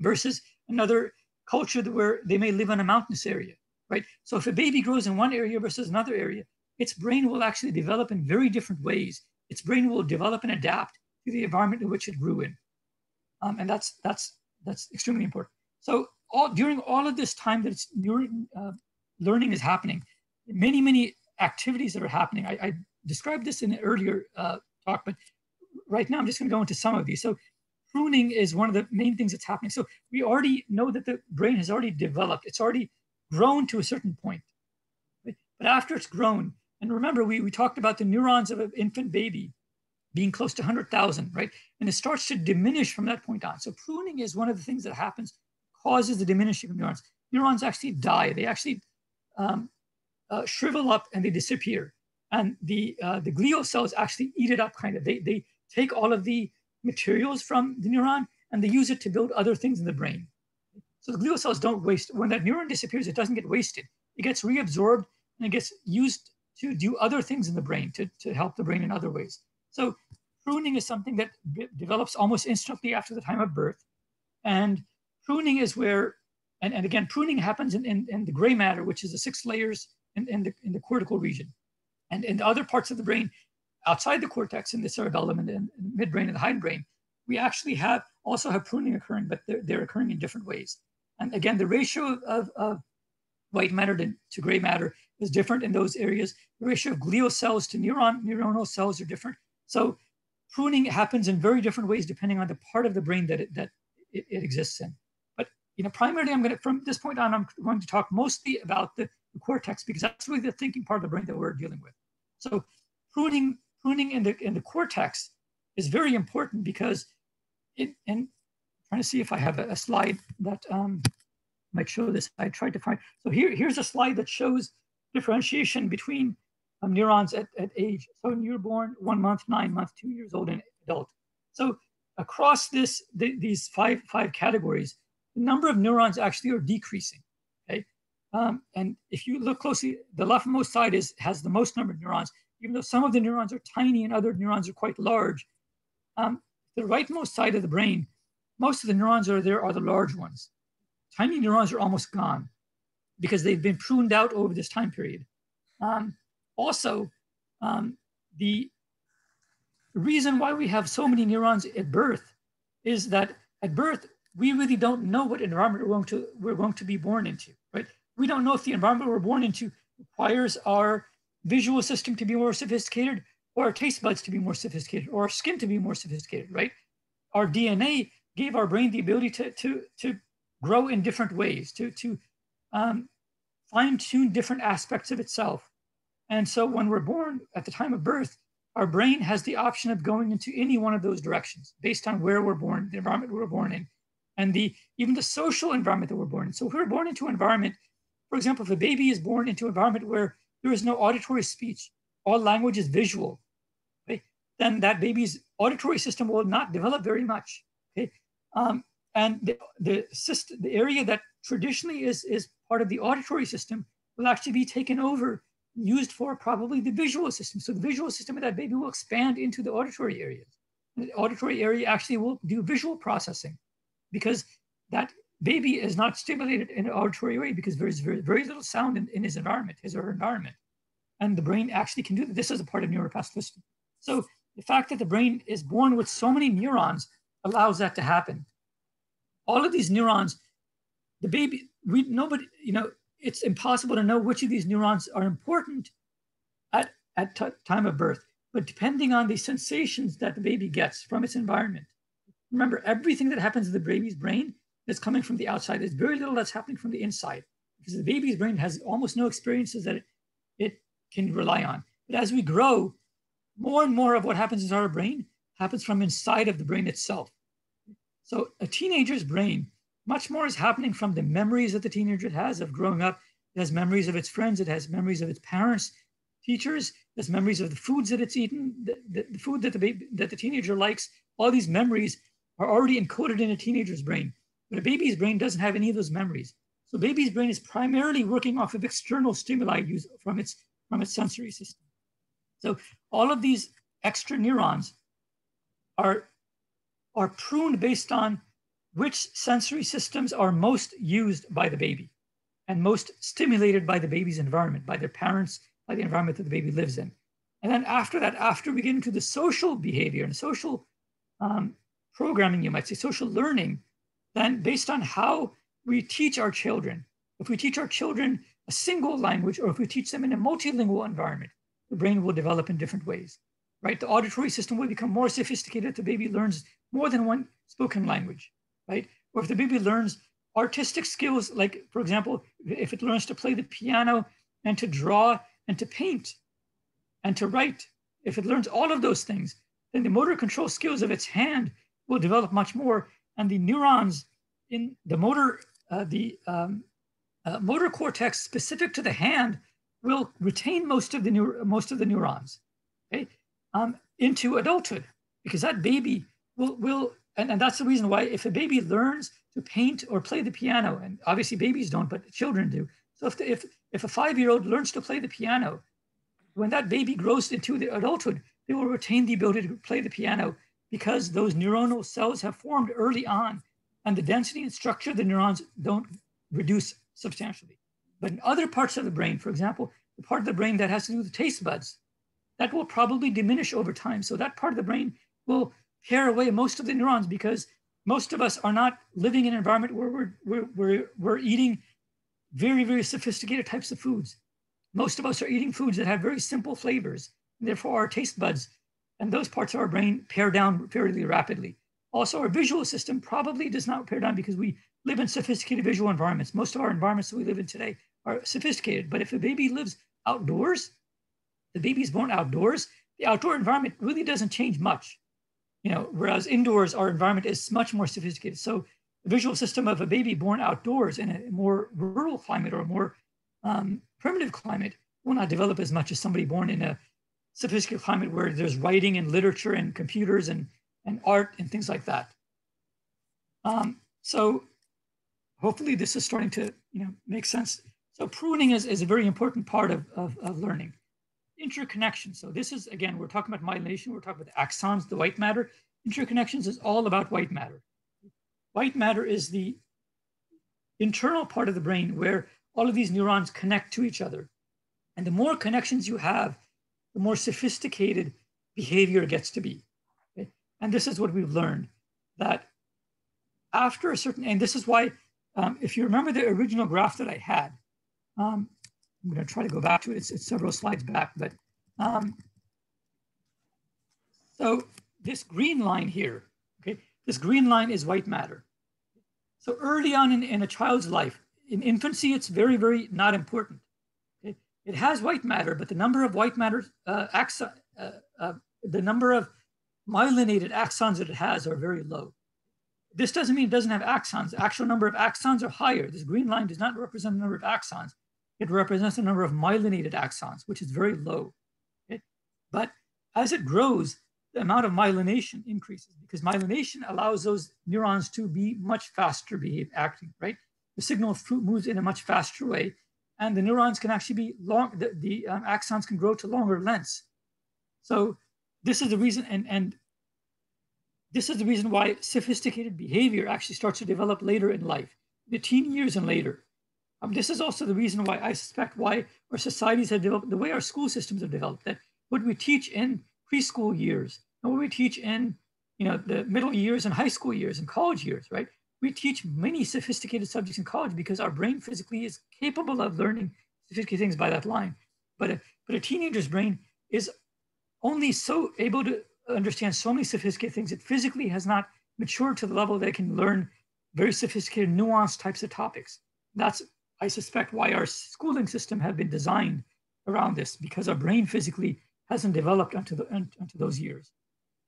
versus another culture where they may live in a mountainous area, right? So if a baby grows in one area versus another area, its brain will actually develop in very different ways. Its brain will develop and adapt to the environment in which it grew in. And that's extremely important. So during all of this time that learning is happening, many activities that are happening. I described this in an earlier talk, but right now I'm just going to go into some of these. So pruning is one of the main things that's happening. So we already know that the brain has already developed. It's already grown to a certain point. But after it's grown, and remember, we talked about the neurons of an infant baby being close to 100,000, right? And it starts to diminish from that point on. So pruning is one of the things that happens, causes the diminishing of neurons. Neurons actually die. They actually shrivel up and they disappear. And the glial cells actually eat it up, kind of. They take all of the materials from the neuron and they use it to build other things in the brain. So the glial cells don't waste. When that neuron disappears, it doesn't get wasted. It gets reabsorbed and it gets used to do other things in the brain, to help the brain in other ways. So pruning is something that develops almost instantly after the time of birth. And pruning is where, and again, pruning happens in the gray matter, which is the 6 layers in the cortical region. And in the other parts of the brain, outside the cortex, in the cerebellum and the midbrain and the hindbrain, we actually also have pruning occurring, but they're occurring in different ways. And again, the ratio of white matter to gray matter is different in those areas. The ratio of glial cells to neuronal cells are different. So pruning happens in very different ways depending on the part of the brain that it exists in. But primarily, from this point on, I'm going to talk mostly about the cortex, because that's really the thinking part of the brain that we're dealing with. So pruning in the cortex is very important, because and I'm trying to see if I have a slide that might show this. I tried to find. So here's a slide that shows differentiation between neurons at age. So newborn, 1 month, 9 months, 2 years old, and adult. So across these five categories, the number of neurons actually are decreasing. Okay, and if you look closely, the leftmost side has the most number of neurons, even though some of the neurons are tiny and other neurons are quite large. The rightmost side of the brain, most of the neurons are the large ones. Tiny neurons are almost gone because they've been pruned out over this time period. The reason why we have so many neurons at birth is that at birth, we really don't know what environment we're going to be born into, right? We don't know if the environment we're born into requires our visual system to be more sophisticated, or our taste buds to be more sophisticated, or our skin to be more sophisticated, right? Our DNA gave our brain the ability to grow in different ways, to fine-tune different aspects of itself. And so when we're born, at the time of birth, our brain has the option of going into any one of those directions based on where we're born, the environment we're born in, and even the social environment that we're born in. So if we're born into an environment, for example, if a baby is born into an environment where there is no auditory speech, all language is visual, okay, then that baby's auditory system will not develop very much. Okay? And the system, the area that traditionally is part of the auditory system will actually be taken over, used for probably the visual system. So the visual system of that baby will expand into the auditory areas. And the auditory area actually will do visual processing, because that baby is not stimulated in an auditory way, because there's very, very little sound in his environment, his or her environment. And the brain actually can do that. This is a part of neuroplasticity. So the fact that the brain is born with so many neurons allows that to happen. All of these neurons, the baby, it's impossible to know which of these neurons are important at time of birth, but depending on the sensations that the baby gets from its environment. Remember, everything that happens in the baby's brain is coming from the outside. There's very little that's happening from the inside, because the baby's brain has almost no experiences that it can rely on. But as we grow, more and more of what happens in our brain happens from inside of the brain itself. So a teenager's brain, much more is happening from the memories that the teenager has of growing up, It has memories of its friends. It has memories of its parents, teachers. It has memories of the foods that it's eaten, the food that the teenager likes. All these memories are already encoded in a teenager's brain. But a baby's brain doesn't have any of those memories. So baby's brain is primarily working off of external stimuli from its sensory system. So all of these extra neurons are pruned based on which sensory systems are most used by the baby and most stimulated by the baby's environment, by their parents, by the environment that the baby lives in. And then after that, after we get into the social behavior and social programming, you might say social learning, then based on how we teach our children, if we teach our children a single language or if we teach them in a multilingual environment, the brain will develop in different ways, right? The auditory system will become more sophisticated if the baby learns more than one spoken language, right? Or if the baby learns artistic skills, like, for example, if it learns to play the piano and to draw and to paint and to write, if it learns all of those things, then the motor control skills of its hand will develop much more. And the neurons in the motor cortex specific to the hand will retain most of the neurons, okay, into adulthood, because that baby will, and that's the reason why if a baby learns to paint or play the piano, and obviously babies don't, but children do. So if a 5-year-old learns to play the piano, when that baby grows into the adulthood, they will retain the ability to play the piano because those neuronal cells have formed early on, and the density and structure of the neurons don't reduce substantially. But in other parts of the brain, for example, the part of the brain that has to do with taste buds, that will probably diminish over time. So that part of the brain will tear away most of the neurons because most of us are not living in an environment where we're eating very, very sophisticated types of foods. Most of us are eating foods that have very simple flavors, and therefore our taste buds and those parts of our brain pare down fairly rapidly. Also, our visual system probably does not pare down because we live in sophisticated visual environments. Most of our environments that we live in today are sophisticated, but if a baby lives outdoors, the baby's born outdoors, the outdoor environment really doesn't change much. You know, whereas indoors, our environment is much more sophisticated. So the visual system of a baby born outdoors in a more rural climate or a more primitive climate will not develop as much as somebody born in a sophisticated climate where there's writing and literature and computers and art and things like that. So hopefully this is starting to, you know, make sense. So pruning is a very important part of learning. Interconnection. So this is, again, we're talking about myelination, we're talking about the axons, the white matter. Interconnections is all about white matter. White matter is the internal part of the brain where all of these neurons connect to each other. And the more connections you have, the more sophisticated behavior gets to be. Okay? And this is what we've learned, that after a certain, and this is why, if you remember the original graph that I had, I'm going to try to go back to it. It's several slides back, but so this green line here, okay, this green line is white matter. So early on in a child's life, in infancy, it's very, very not important. Okay? It has white matter, but the number of white matter the number of myelinated axons that it has are very low. This doesn't mean it doesn't have axons. The actual number of axons are higher. This green line does not represent the number of axons. It represents the number of myelinated axons, which is very low. Okay? But as it grows, the amount of myelination increases because myelination allows those neurons to be much faster acting, right? The signal moves in a much faster way, and the neurons can actually be long, the axons can grow to longer lengths. So this is the reason, and this is the reason why sophisticated behavior actually starts to develop later in life, the teen years and later. This is also the reason why I suspect why our societies have developed the way our school systems have developed, that what we teach in preschool years and what we teach in, you know, the middle years and high school years and college years, right? We teach many sophisticated subjects in college because our brain physically is capable of learning sophisticated things by that line. But a teenager's brain is only so able to understand so many sophisticated things. It physically has not matured to the level that it can learn very sophisticated, nuanced types of topics. That's, I suspect, why our schooling system have been designed around this, because our brain physically hasn't developed unto those years.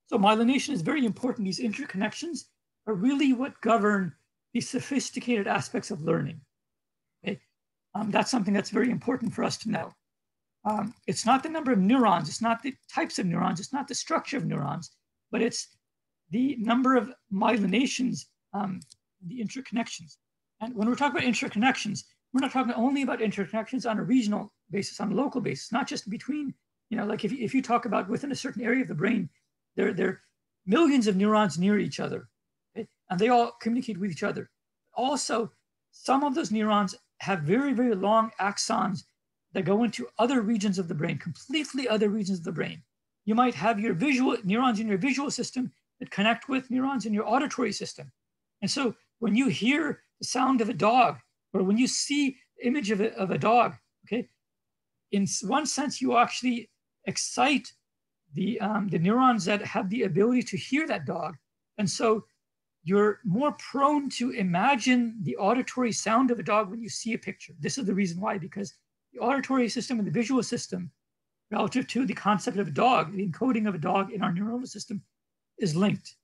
So myelination is very important. These interconnections are really what govern the sophisticated aspects of learning. Okay? That's something that's very important for us to know. It's not the number of neurons, it's not the types of neurons, it's not the structure of neurons, but it's the number of myelinations, the interconnections. And when we're talking about interconnections, we're not talking only about interconnections on a regional basis, on a local basis, not just between, you know, like if you talk about within a certain area of the brain, there are millions of neurons near each other, okay? And they all communicate with each other. Also, some of those neurons have very, very long axons that go into other regions of the brain, completely other regions of the brain. You might have your visual neurons in your visual system that connect with neurons in your auditory system. And so when you hear the sound of a dog, or when you see the image of a dog, okay, in one sense, you actually excite the neurons that have the ability to hear that dog. And so you're more prone to imagine the auditory sound of a dog when you see a picture. This is the reason why, because the auditory system and the visual system relative to the concept of a dog, the encoding of a dog in our neuronal system is linked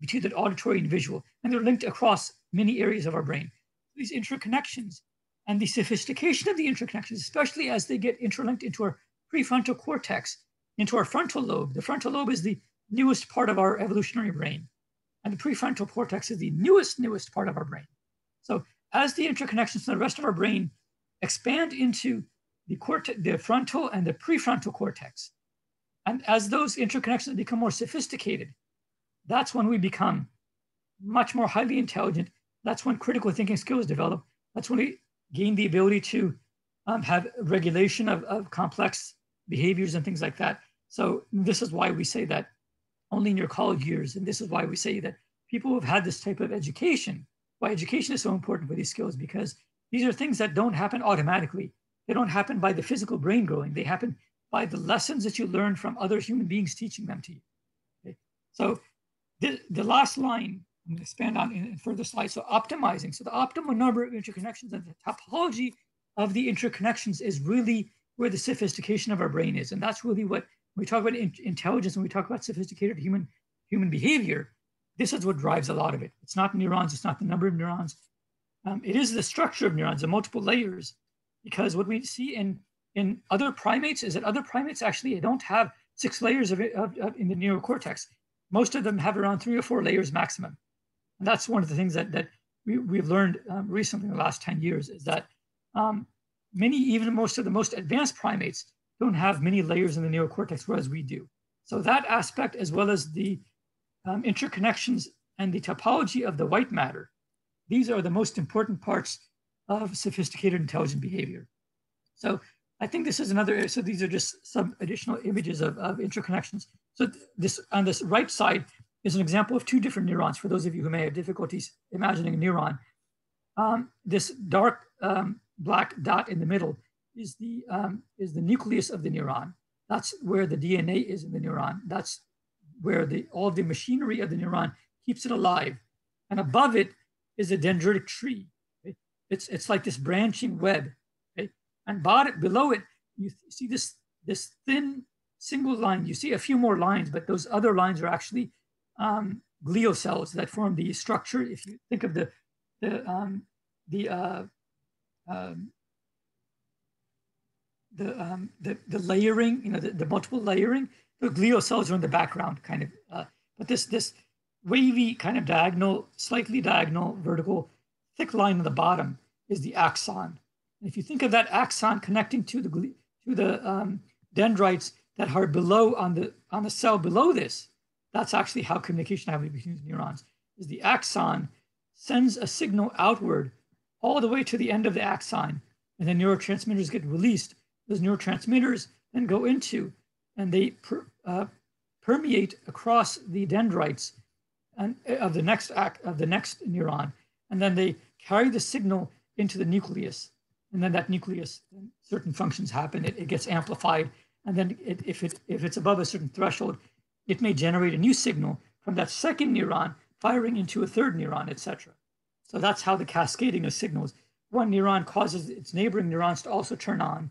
between the auditory and visual, and they're linked across many areas of our brain. These interconnections and the sophistication of the interconnections, especially as they get interlinked into our prefrontal cortex, into our frontal lobe. The frontal lobe is the newest part of our evolutionary brain, and the prefrontal cortex is the newest part of our brain. So as the interconnections in the rest of our brain expand into the frontal and the prefrontal cortex, and as those interconnections become more sophisticated, that's when we become much more highly intelligent. That's when critical thinking skills develop. That's when we gain the ability to have regulation of complex behaviors and things like that. So this is why we say that only in your college years, and this is why we say that people who have had this type of education, why education is so important for these skills, because these are things that don't happen automatically. They don't happen by the physical brain growing. They happen by the lessons that you learn from other human beings teaching them to you. Okay? So the last line, I'm going to expand on in further slides. So optimizing. So the optimal number of interconnections and the topology of the interconnections is really where the sophistication of our brain is. And that's really what we talk about intelligence, when we talk about sophisticated human behavior. This is what drives a lot of it. It's not neurons. It's not the number of neurons. It is the structure of neurons, the multiple layers, because what we see in other primates is that other primates actually don't have 6 layers of in the neocortex. Most of them have around 3 or 4 layers maximum. And that's one of the things that we've learned recently in the last 10 years is that most of the most advanced primates don't have many layers in the neocortex, whereas we do. So that aspect, as well as the interconnections and the topology of the white matter, these are the most important parts of sophisticated intelligent behavior. So I think this is another area. So these are just some additional images of interconnections. So this on this right side is an example of 2 different neurons. For those of you who may have difficulties imagining a neuron, this dark black dot in the middle is the nucleus of the neuron. That's where the DNA is in the neuron. That's where all the machinery of the neuron keeps it alive. And above it is a dendritic tree. Okay? It's like this branching web. Okay? And below it, you see this thin single line. You see a few more lines, but those other lines are actually glial cells that form the structure. If you think of the layering, you know, the multiple layering, the glial cells are in the background, kind of. But this wavy kind of diagonal, slightly diagonal, vertical, thick line on the bottom is the axon. And if you think of that axon connecting to the dendrites that are below on the cell below this, that's actually how communication happens between neurons. Is the axon sends a signal outward all the way to the end of the axon, and the neurotransmitters get released. Those neurotransmitters then go into and they permeate across the dendrites and of the next neuron, and then they carry the signal into the nucleus, and then that nucleus, certain functions happen. It gets amplified, and then if it's above a certain threshold, it may generate a new signal from that second neuron firing into a third neuron, etc. So that's how the cascading of signals. One neuron causes its neighboring neurons to also turn on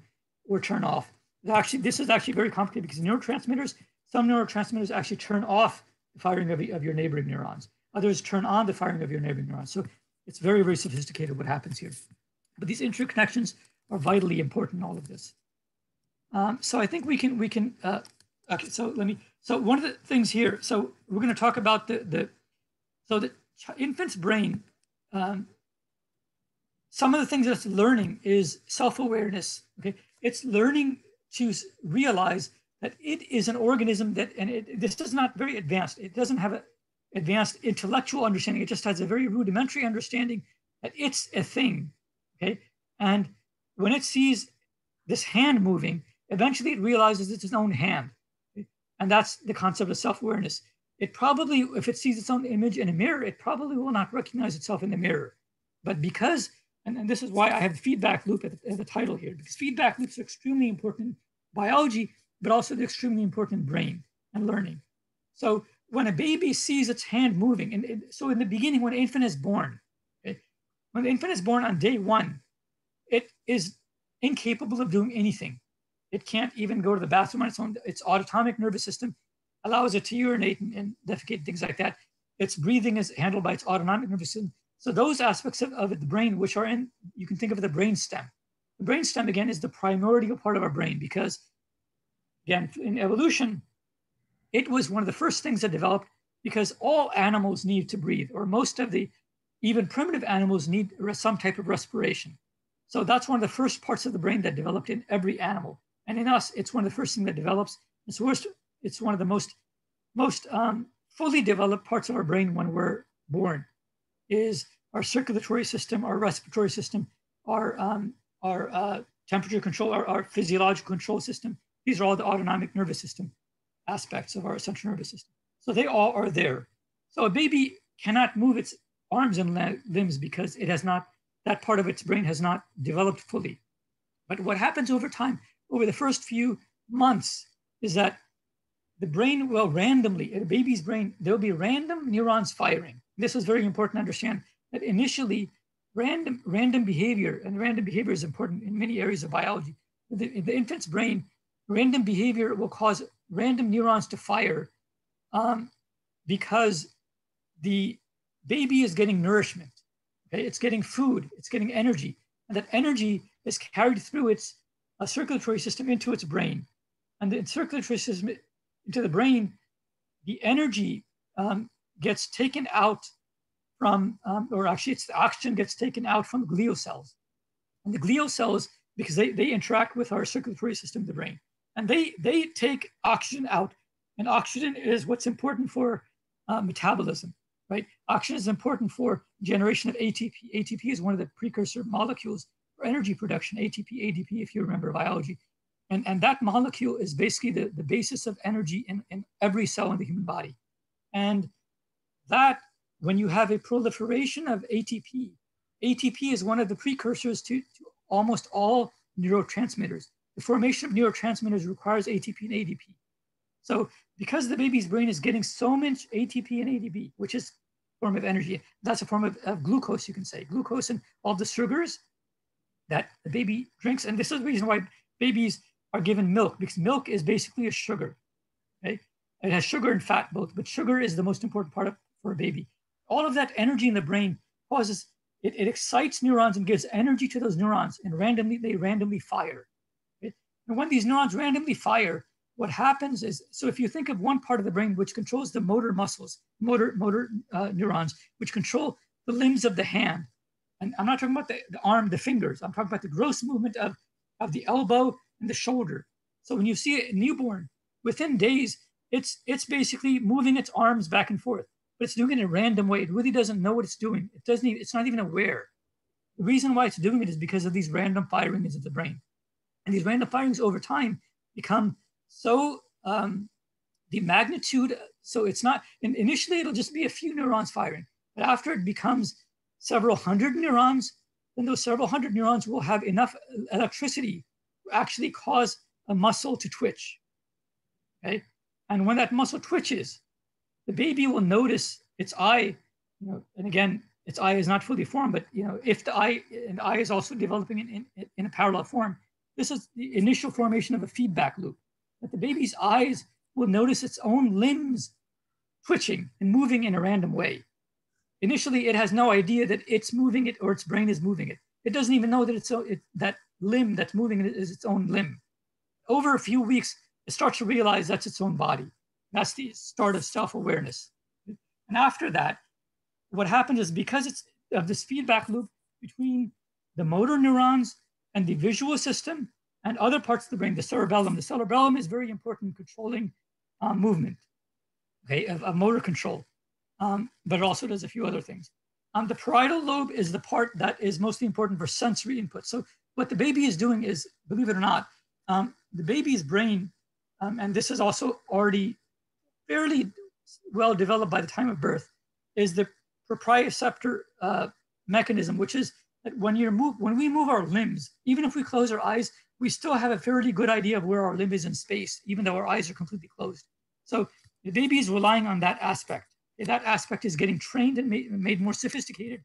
or turn off. Actually, this is actually very complicated because some neurotransmitters actually turn off the firing of your neighboring neurons. Others turn on the firing of your neighboring neurons. So it's very, very sophisticated what happens here. But these interconnections are vitally important in all of this. So I think we can okay, so let me, so one of the things here, so we're going to talk about the infant's brain. Some of the things that it's learning is self-awareness, okay? It's learning to realize that it is an organism that, and this is not very advanced. It doesn't have an advanced intellectual understanding. It just has a very rudimentary understanding that it's a thing, okay? And when it sees this hand moving, eventually it realizes it's its own hand. Okay? And that's the concept of self-awareness. It probably, if it sees its own image in a mirror, it probably will not recognize itself in the mirror. But because, and this is why I have feedback loop at the title here, because feedback loops are extremely important in biology, but also the extremely important brain and learning. So when a baby sees its hand moving, and so in the beginning, when an infant is born, okay, when the infant is born on day one, it is incapable of doing anything. It can't even go to the bathroom on its own. Its autonomic nervous system allows it to urinate and defecate, things like that. Its breathing is handled by its autonomic nervous system. So those aspects of the brain, which are in, you can think of the brain stem. The brain stem, again, is the primordial part of our brain because, again, in evolution, it was one of the first things that developed because all animals need to breathe, or most of the even primitive animals need some type of respiration. So that's one of the first parts of the brain that developed in every animal. And in us, it's one of the first things that develops. It's one of the most fully developed parts of our brain when we're born, is our circulatory system, our respiratory system, our temperature control, our physiological control system. These are all the autonomic nervous system aspects of our central nervous system. So they all are there. So a baby cannot move its arms and limbs because it has not, that part of its brain has not developed fully. But what happens over time, over the first few months, is that the brain will randomly, in a baby's brain, there'll be random neurons firing. This is very important to understand, that initially random behavior, and random behavior is important in many areas of biology. In the infant's brain, random behavior will cause random neurons to fire because the baby is getting nourishment. It's getting food, it's getting energy, and that energy is carried through its circulatory system into its brain. And the circulatory system into the brain, the energy gets taken out from, or actually it's the oxygen gets taken out from glial cells. And the glial cells, because they interact with our circulatory system, the brain, and they take oxygen out. And oxygen is what's important for metabolism. Right? Oxygen is important for generation of ATP. ATP is one of the precursor molecules for energy production, ATP, ADP, if you remember biology. And that molecule is basically the basis of energy in every cell in the human body. And that, when you have a proliferation of ATP, ATP is one of the precursors to almost all neurotransmitters. The formation of neurotransmitters requires ATP and ADP. So because the baby's brain is getting so much ATP and ADP, which is a form of energy, that's a form of glucose, you can say. Glucose and all the sugars that the baby drinks. And this is the reason why babies are given milk, because milk is basically a sugar. Okay? It has sugar and fat both, but sugar is the most important part for a baby. All of that energy in the brain causes, it excites neurons and gives energy to those neurons, and they randomly fire. Okay? And when these neurons randomly fire, what happens is, so if you think of one part of the brain which controls the motor muscles, motor neurons, which control the limbs of the hand. And I'm not talking about the arm, the fingers. I'm talking about the gross movement of the elbow and the shoulder. So when you see a newborn, within days, it's basically moving its arms back and forth, but it's doing it in a random way. It really doesn't know what it's doing. It's not even aware. The reason why it's doing it is because of these random firings of the brain. And these random firings over time become the magnitude, so it's not, and initially it'll just be a few neurons firing, but after it becomes several hundred neurons, then those several hundred neurons will have enough electricity to actually cause a muscle to twitch, okay? And when that muscle twitches, the baby will notice its eye, you know, and again, its eye is not fully formed, but you know, if the eye, and the eye is also developing in a parallel form, this is the initial formation of a feedback loop. That the baby's eyes will notice its own limbs twitching and moving in a random way. Initially, it has no idea that it's moving it or its brain is moving it. It doesn't even know that it's that limb that's moving is its own limb. Over a few weeks, it starts to realize that's its own body. That's the start of self-awareness. And after that, what happens is because it's of this feedback loop between the motor neurons and the visual system and other parts of the brain, the cerebellum. The cerebellum is very important in controlling movement, okay, of motor control, but it also does a few other things. The parietal lobe is the part that is mostly important for sensory input. So what the baby is doing is, believe it or not, the baby's brain, and this is also already fairly well developed by the time of birth, is the proprioceptor mechanism, which is that when we move our limbs, even if we close our eyes, we still have a fairly good idea of where our limb is in space, even though our eyes are completely closed. So the baby is relying on that aspect. That aspect is getting trained and made more sophisticated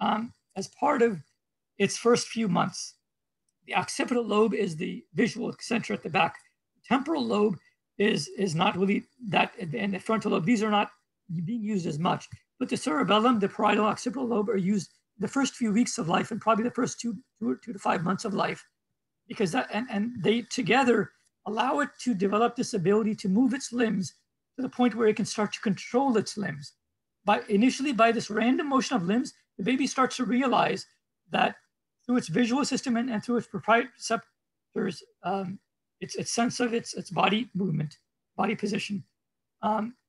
as part of its first few months. The occipital lobe is the visual center at the back. The temporal lobe is not really that, and the frontal lobe, these are not being used as much. But the cerebellum, the parietal, occipital lobe are used the first few weeks of life and probably the first two to five months of life, because that, and they together allow it to develop this ability to move its limbs to the point where it can start to control its limbs. Initially by this random motion of limbs, the baby starts to realize that through its visual system and through its proprioceptors, its sense of its body movement, body position,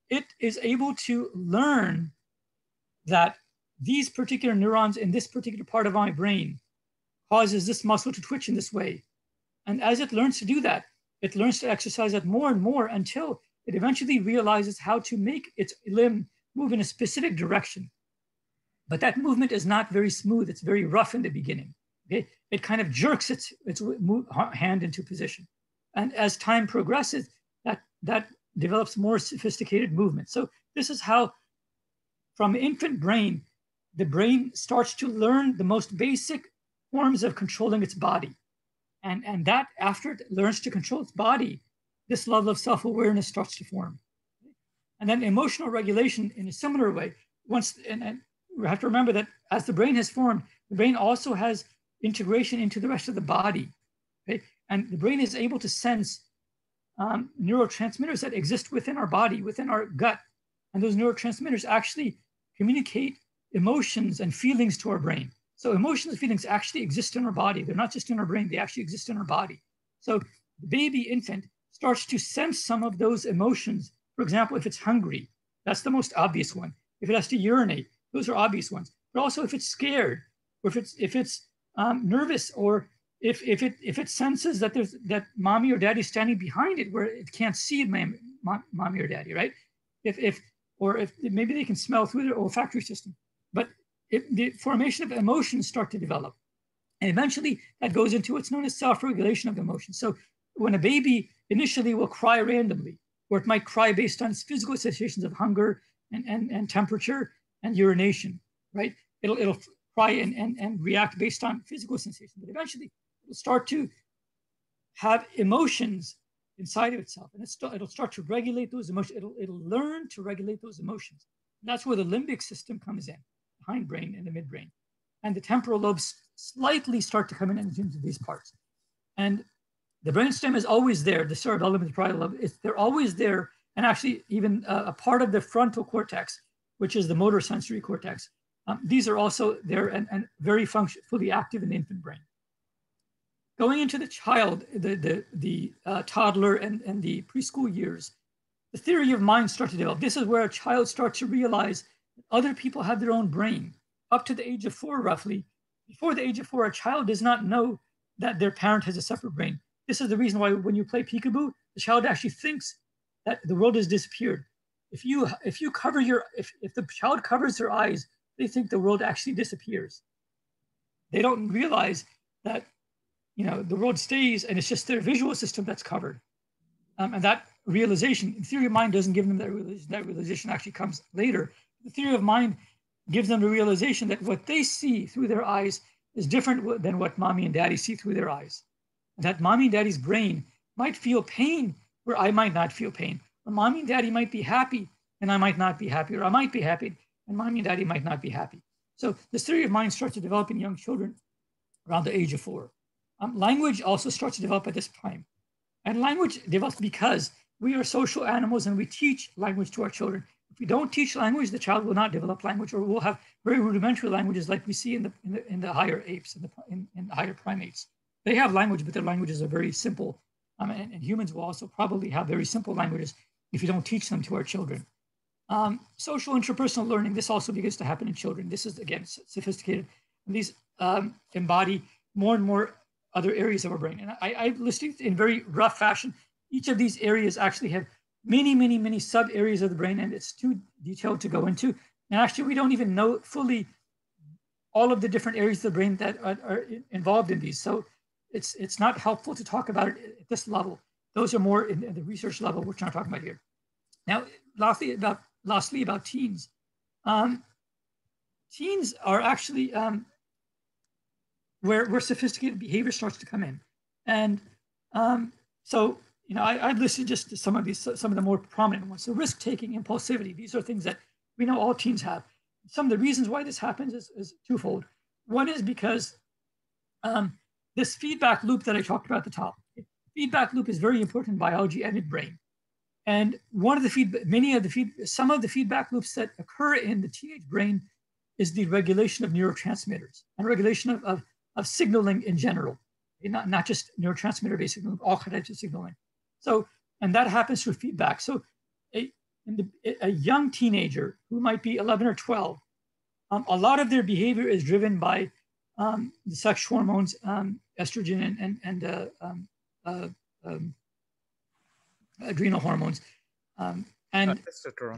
it is able to learn that these particular neurons in this particular part of my brain causes this muscle to twitch in this way. And as it learns to do that, it learns to exercise that more and more until it eventually realizes how to make its limb move in a specific direction. But that movement is not very smooth. It's very rough in the beginning. Okay? It kind of jerks its hand into position. And as time progresses, that develops more sophisticated movement. So this is how, from infant brain, the brain starts to learn the most basic forms of controlling its body. And that, after it learns to control its body, this level of self-awareness starts to form. And then emotional regulation in a similar way. And we have to remember that as the brain has formed, the brain also has integration into the rest of the body. Okay? And the brain is able to sense neurotransmitters that exist within our body, within our gut. And those neurotransmitters actually communicate emotions and feelings to our brain. So emotions and feelings actually exist in our body. They're not just in our brain, they actually exist in our body. So the baby infant starts to sense some of those emotions. For example, if it's hungry, that's the most obvious one. If it has to urinate, those are obvious ones. But also if it's scared, or if it's nervous, or if it senses that that mommy or daddy standing behind it where it can't see mommy or daddy, right? Or if maybe they can smell through their olfactory system. But the formation of emotions start to develop. And eventually that goes into what's known as self-regulation of emotions. So when a baby initially will cry randomly, or it might cry based on physical sensations of hunger and temperature and urination, right? It'll cry and react based on physical sensations, but eventually it'll start to have emotions inside of itself, and it'll start to regulate those emotions. It'll learn to regulate those emotions. And that's where the limbic system comes in, the hindbrain and the midbrain. And the temporal lobes slightly start to come in terms of these parts. And the brainstem is always there. The cerebellum and the parietal lobe, they're always there. And actually, even a part of the frontal cortex, which is the motor sensory cortex, these are also there and very fully active in the infant brain. Going into the child, the toddler and the preschool years, the theory of mind starts to develop. This is where a child starts to realize that other people have their own brain. Up to the age of 4, roughly. Before the age of 4, a child does not know that their parent has a separate brain. This is the reason why when you play peekaboo, the child actually thinks that the world has disappeared. If the child covers their eyes, they think the world actually disappears. They don't realize that, you know, the world stays and it's just their visual system that's covered. And that realization, the theory of mind doesn't give them that realization. That realization actually comes later. The theory of mind gives them the realization that what they see through their eyes is different than what mommy and daddy see through their eyes. That mommy and daddy's brain might feel pain where I might not feel pain. Or mommy and daddy might be happy and I might not be happy, or I might be happy and mommy and daddy might not be happy. So this theory of mind starts to develop in young children around the age of 4. Language also starts to develop at this time. And language develops because we are social animals and we teach language to our children. If we don't teach language, the child will not develop language, or we'll have very rudimentary languages like we see in the higher apes, in the higher primates. They have language, but their languages are very simple. And humans will also probably have very simple languages if you don't teach them to our children. Social interpersonal learning, this also begins to happen in children. This is, again, sophisticated. And these embody more and more other areas of our brain. And I listed in very rough fashion. Each of these areas actually have many, many, many sub areas of the brain, and it's too detailed to go into. And actually, we don't even know fully all of the different areas of the brain that are involved in these. So it's not helpful to talk about it at this level. Those are more in the research level, which I'm not talking about here. Now, lastly about teens. Teens are actually where sophisticated behavior starts to come in. And so, you know, I've listed just some of the more prominent ones. So risk-taking, impulsivity, these are things that we know all teens have. Some of the reasons why this happens is twofold. One is because this feedback loop that I talked about at the top, feedback loop is very important in biology and in brain. And some of the feedback loops that occur in the teenage brain is the regulation of neurotransmitters and regulation of signaling in general, not just neurotransmitter-based signaling, all kinds of signaling. So, and that happens through feedback. So a young teenager who might be 11 or 12, a lot of their behavior is driven by the sex hormones, estrogen and adrenal hormones, and testosterone.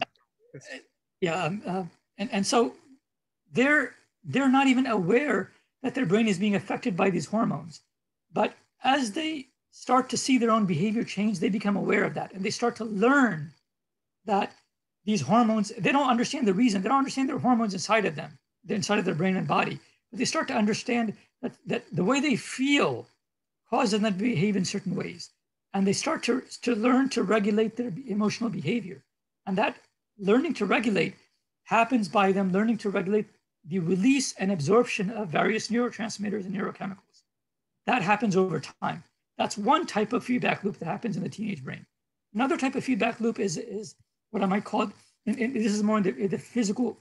Yeah, and so they're not even aware that their brain is being affected by these hormones. But as they start to see their own behavior change, they become aware of that, and they start to learn that these hormones. They don't understand the reason. They don't understand their hormones inside of them, inside of their brain and body. But they start to understand that the way they feel causes them to behave in certain ways. And they start to learn to regulate their emotional behavior. And that learning to regulate happens by them learning to regulate the release and absorption of various neurotransmitters and neurochemicals. That happens over time. That's one type of feedback loop that happens in the teenage brain. Another type of feedback loop is what I might call, and this is more in the physical,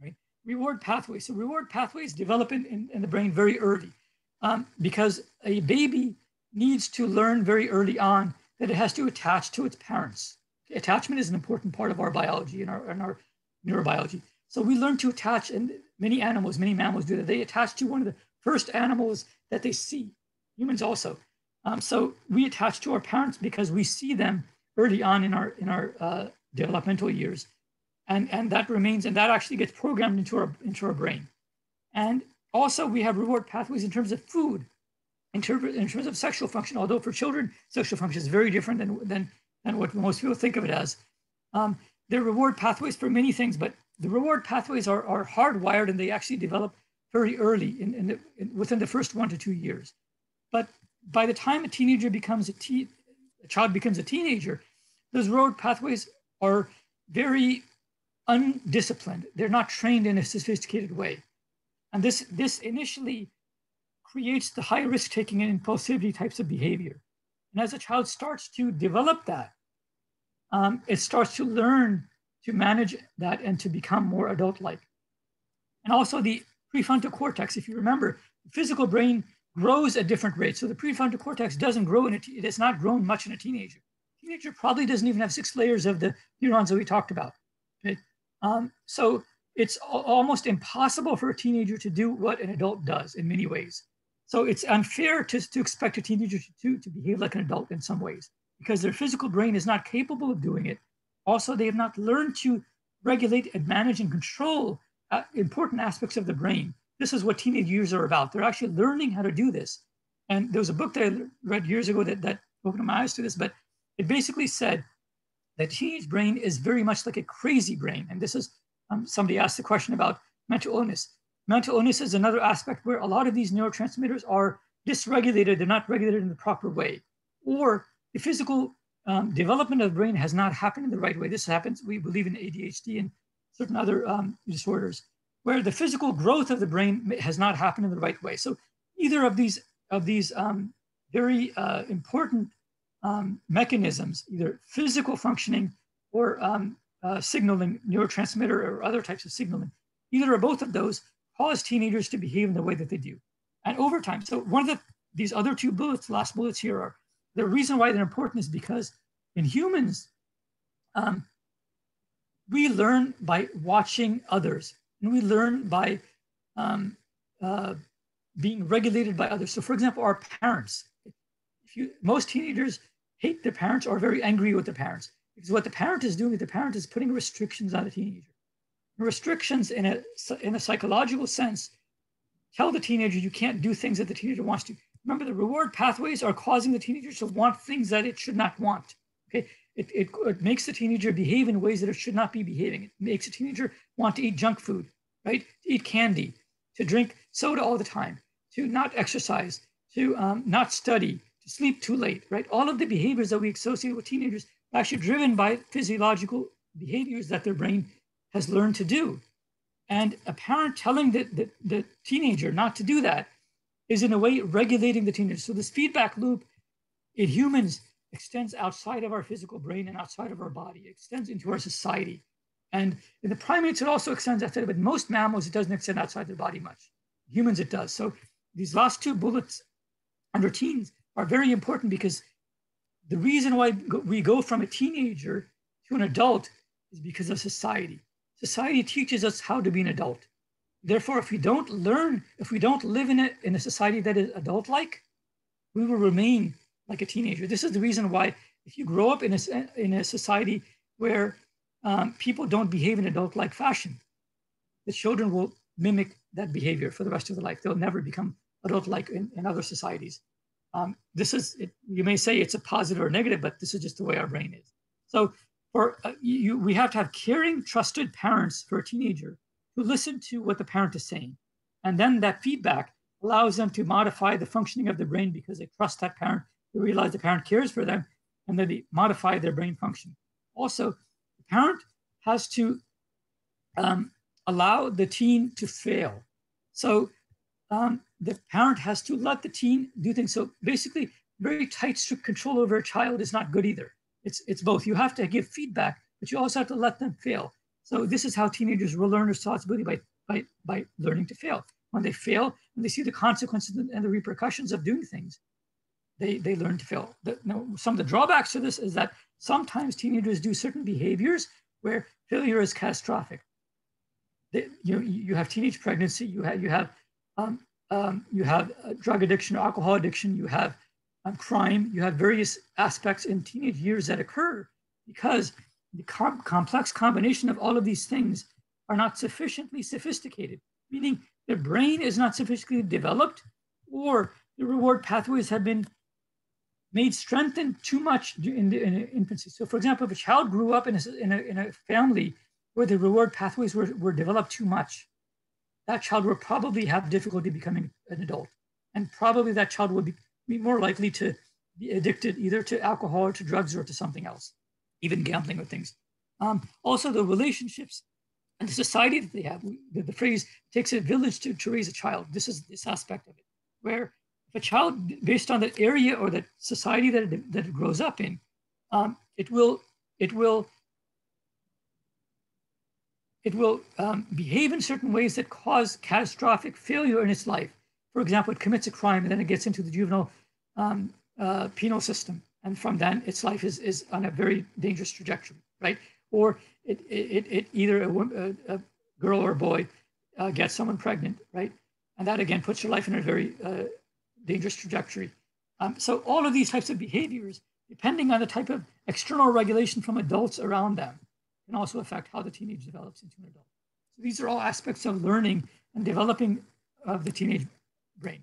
right? Reward pathways. So reward pathways develop in the brain very early because a baby needs to learn very early on that it has to attach to its parents. Attachment is an important part of our biology and our neurobiology. So we learn to attach, and many mammals do that. They attach to one of the first animals that they see, humans also. So we attach to our parents because we see them early on in our developmental years. And that remains, and that actually gets programmed into our brain. And also we have reward pathways in terms of food. In terms of sexual function, although for children, sexual function is very different than what most people think of it as. There are reward pathways for many things, but the reward pathways are hardwired, and they actually develop very early within the first 1 to 2 years. But by the time a child becomes a teenager, those reward pathways are very undisciplined. They're not trained in a sophisticated way. And this initially creates the high risk-taking and impulsivity types of behavior. And as a child starts to develop that, it starts to learn to manage that and to become more adult-like. And also the prefrontal cortex, if you remember, the physical brain grows at different rates. So the prefrontal cortex doesn't grow, it has not grown much in a teenager. A teenager probably doesn't even have 6 layers of the neurons that we talked about. Okay? So it's almost impossible for a teenager to do what an adult does in many ways. So it's unfair to expect a teenager to behave like an adult in some ways because their physical brain is not capable of doing it. Also, they have not learned to regulate and manage and control important aspects of the brain. This is what teenage years are about. They're actually learning how to do this. And there was a book that I read years ago that opened my eyes to this, but it basically said that teenage brain is very much like a crazy brain. And this is, somebody asked the question about mental illness. Mental illness is another aspect where a lot of these neurotransmitters are dysregulated. They're not regulated in the proper way. Or the physical development of the brain has not happened in the right way. This happens, we believe, in ADHD and certain other disorders, where the physical growth of the brain has not happened in the right way. So either of these of these very important mechanisms, either physical functioning or signaling, neurotransmitter or other types of signaling. Either or both of those cause teenagers to behave in the way that they do. And over time, so one of these other two bullets, last bullets here, are the reason why they're important is because in humans, we learn by watching others, and we learn by being regulated by others. So for example, our parents, most teenagers hate their parents or are very angry with their parents, because what the parent is doing is the parent is putting restrictions on the teenager. Restrictions in a psychological sense tell the teenager you can't do things that the teenager wants to. Remember, the reward pathways are causing the teenager to want things that it should not want. Okay, it makes the teenager behave in ways that it should not be behaving. It makes the teenager want to eat junk food, right? To eat candy, to drink soda all the time, to not exercise, to not study, to sleep too late, right? All of the behaviors that we associate with teenagers are actually driven by physiological behaviors that their brain has learned to do. And a parent telling the teenager not to do that is in a way regulating the teenager. So this feedback loop in humans extends outside of our physical brain and outside of our body. It extends into our society. And in the primates, it also extends outside, but most mammals, it doesn't extend outside their body much. In humans, it does. So these last two bullets under teens are very important, because the reason why we go from a teenager to an adult is because of society. Society teaches us how to be an adult. Therefore, if we don't learn, if we don't live in a society that is adult-like, we will remain like a teenager. This is the reason why if you grow up in a society where people don't behave in adult-like fashion, the children will mimic that behavior for the rest of their life. They'll never become adult-like in other societies. This is, you may say it's a positive or negative, but this is just the way our brain is. So we have to have caring, trusted parents for a teenager who listen to what the parent is saying. And then that feedback allows them to modify the functioning of the brain because they trust that parent. They realize the parent cares for them, and then they modify their brain function. Also, the parent has to allow the teen to fail. So the parent has to let the teen do things. So basically, very tight, strict control over a child is not good either. It's both. You have to give feedback, but you also have to let them fail. So this is how teenagers will learn responsibility, by learning to fail. When they fail, when they see the consequences and the repercussions of doing things, they learn to fail. Now, some of the drawbacks to this is that sometimes teenagers do certain behaviors where failure is catastrophic. You have teenage pregnancy, you have drug addiction, alcohol addiction, you have crime, you have various aspects in teenage years that occur because the complex combination of all of these things are not sufficiently sophisticated, meaning the brain is not sufficiently developed, or the reward pathways have been made strengthened too much in infancy. So for example, if a child grew up in a family where the reward pathways were developed too much, that child will probably have difficulty becoming an adult. And probably that child will be more likely to be addicted either to alcohol or to drugs or to something else, even gambling or things. Also, the relationships and the society that they have. The phrase takes a village to raise a child. This is this aspect of it, where if a child, based on the area or the society that it grows up in, it will behave in certain ways that cause catastrophic failure in its life. For example, it commits a crime and then it gets into the juvenile penal system. And from then, its life is on a very dangerous trajectory, right? Or it either a girl or a boy gets someone pregnant, right? And that, again, puts your life in a very dangerous trajectory. So all of these types of behaviors, depending on the type of external regulation from adults around them, can also affect how the teenager develops into an adult. So these are all aspects of learning and developing of the teenage brain.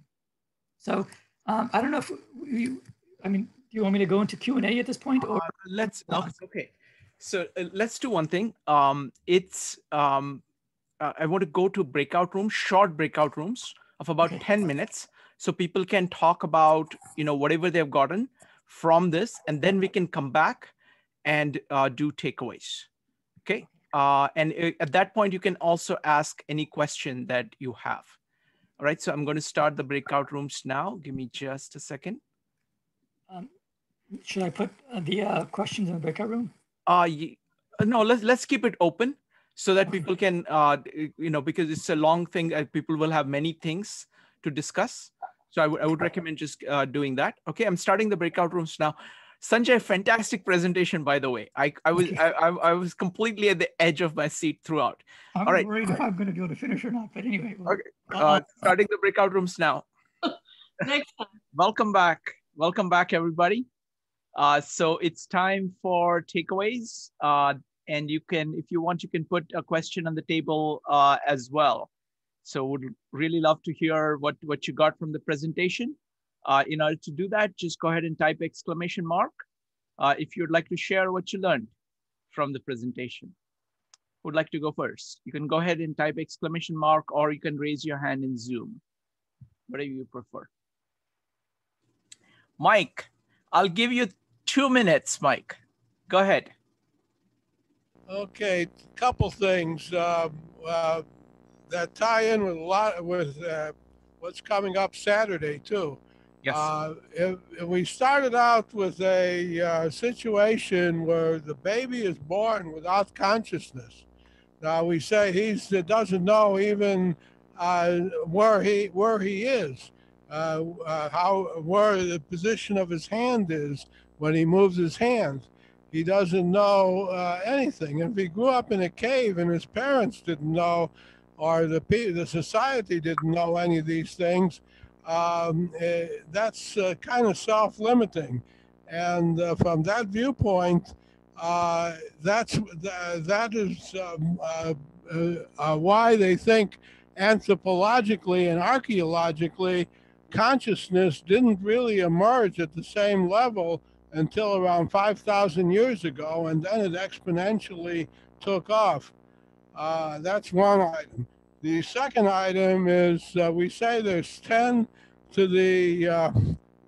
So I don't know if do you want me to go into Q&A at this point, or let's okay, so let's do one thing. I want to go to breakout rooms, short breakout rooms of about 10 minutes, so people can talk about whatever they've gotten from this, and then we can come back and do takeaways. Okay, and at that point you can also ask any question that you have. All right, so I'm going to start the breakout rooms now. Give me just a second. Should I put the questions in the breakout room? No, let's keep it open so that people can, you know, because it's a long thing. People will have many things to discuss. So I would recommend just doing that. Okay, I'm starting the breakout rooms now. Sanjay, fantastic presentation, by the way. I was completely at the edge of my seat throughout. I'm worried if I'm going to be able to finish or not, but anyway. Well, okay. Starting the breakout rooms now. Next time. Welcome back. Welcome back, everybody. So it's time for takeaways. And you can, if you want, you can put a question on the table as well. So would really love to hear what you got from the presentation. In order to do that, just go ahead and type !! If you'd like to share what you learned from the presentation. Would like to go first? You can go ahead and type !! Or you can raise your hand in Zoom, whatever you prefer. Mike, I'll give you 2 minutes, Mike. Go ahead. Okay, a couple things that tie in with a lot with what's coming up Saturday too. Yes. We started out with a situation where the baby is born without consciousness. Now we say he doesn't know even where he is, where the position of his hand is when he moves his hand. He doesn't know anything. If he grew up in a cave and his parents didn't know, or the society didn't know any of these things, that's kind of self-limiting. And from that viewpoint, that is why they think anthropologically and archaeologically, consciousness didn't really emerge at the same level until around 5,000 years ago, and then it exponentially took off. That's one item. The second item is we say there's 10 to the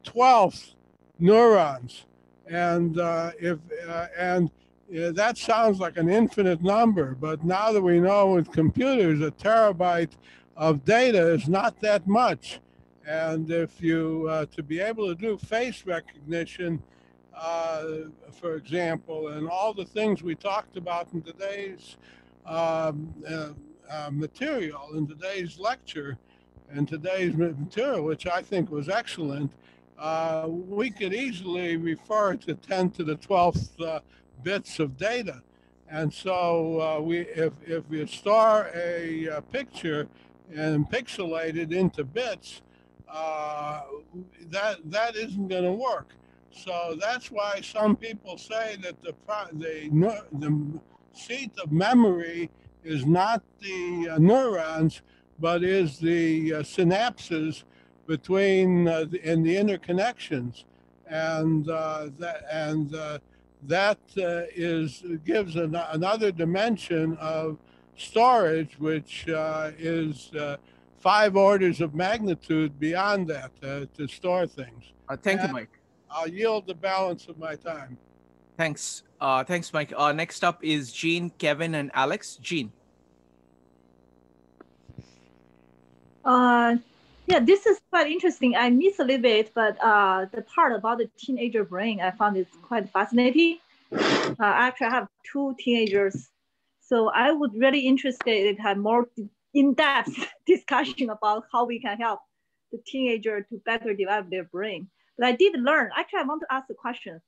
12th neurons, and that sounds like an infinite number, but now that we know with computers, a terabyte of data is not that much. And if you, to be able to do face recognition, for example, and all the things we talked about in today's material, in today's lecture, and today's material, which I think was excellent, we could easily refer to 10 to the 12th bits of data. And so if you store a picture and pixelate it into bits, that isn't going to work. So that's why some people say that the seat of memory is not the neurons, but is the synapses between and the interconnections, and that gives another dimension of storage, which is 5 orders of magnitude beyond that to store things. Thank you, Mike. I'll yield the balance of my time. Thanks. Thanks, Mike. Next up is Jean, Kevin, and Alex. Jean. Yeah, this is quite interesting. I missed a little bit, but the part about the teenager brain, I found it quite fascinating. Actually, I have 2 teenagers. So I would really interested to have more in-depth discussion about how we can help the teenager to better develop their brain. But I did learn, actually I want to ask a question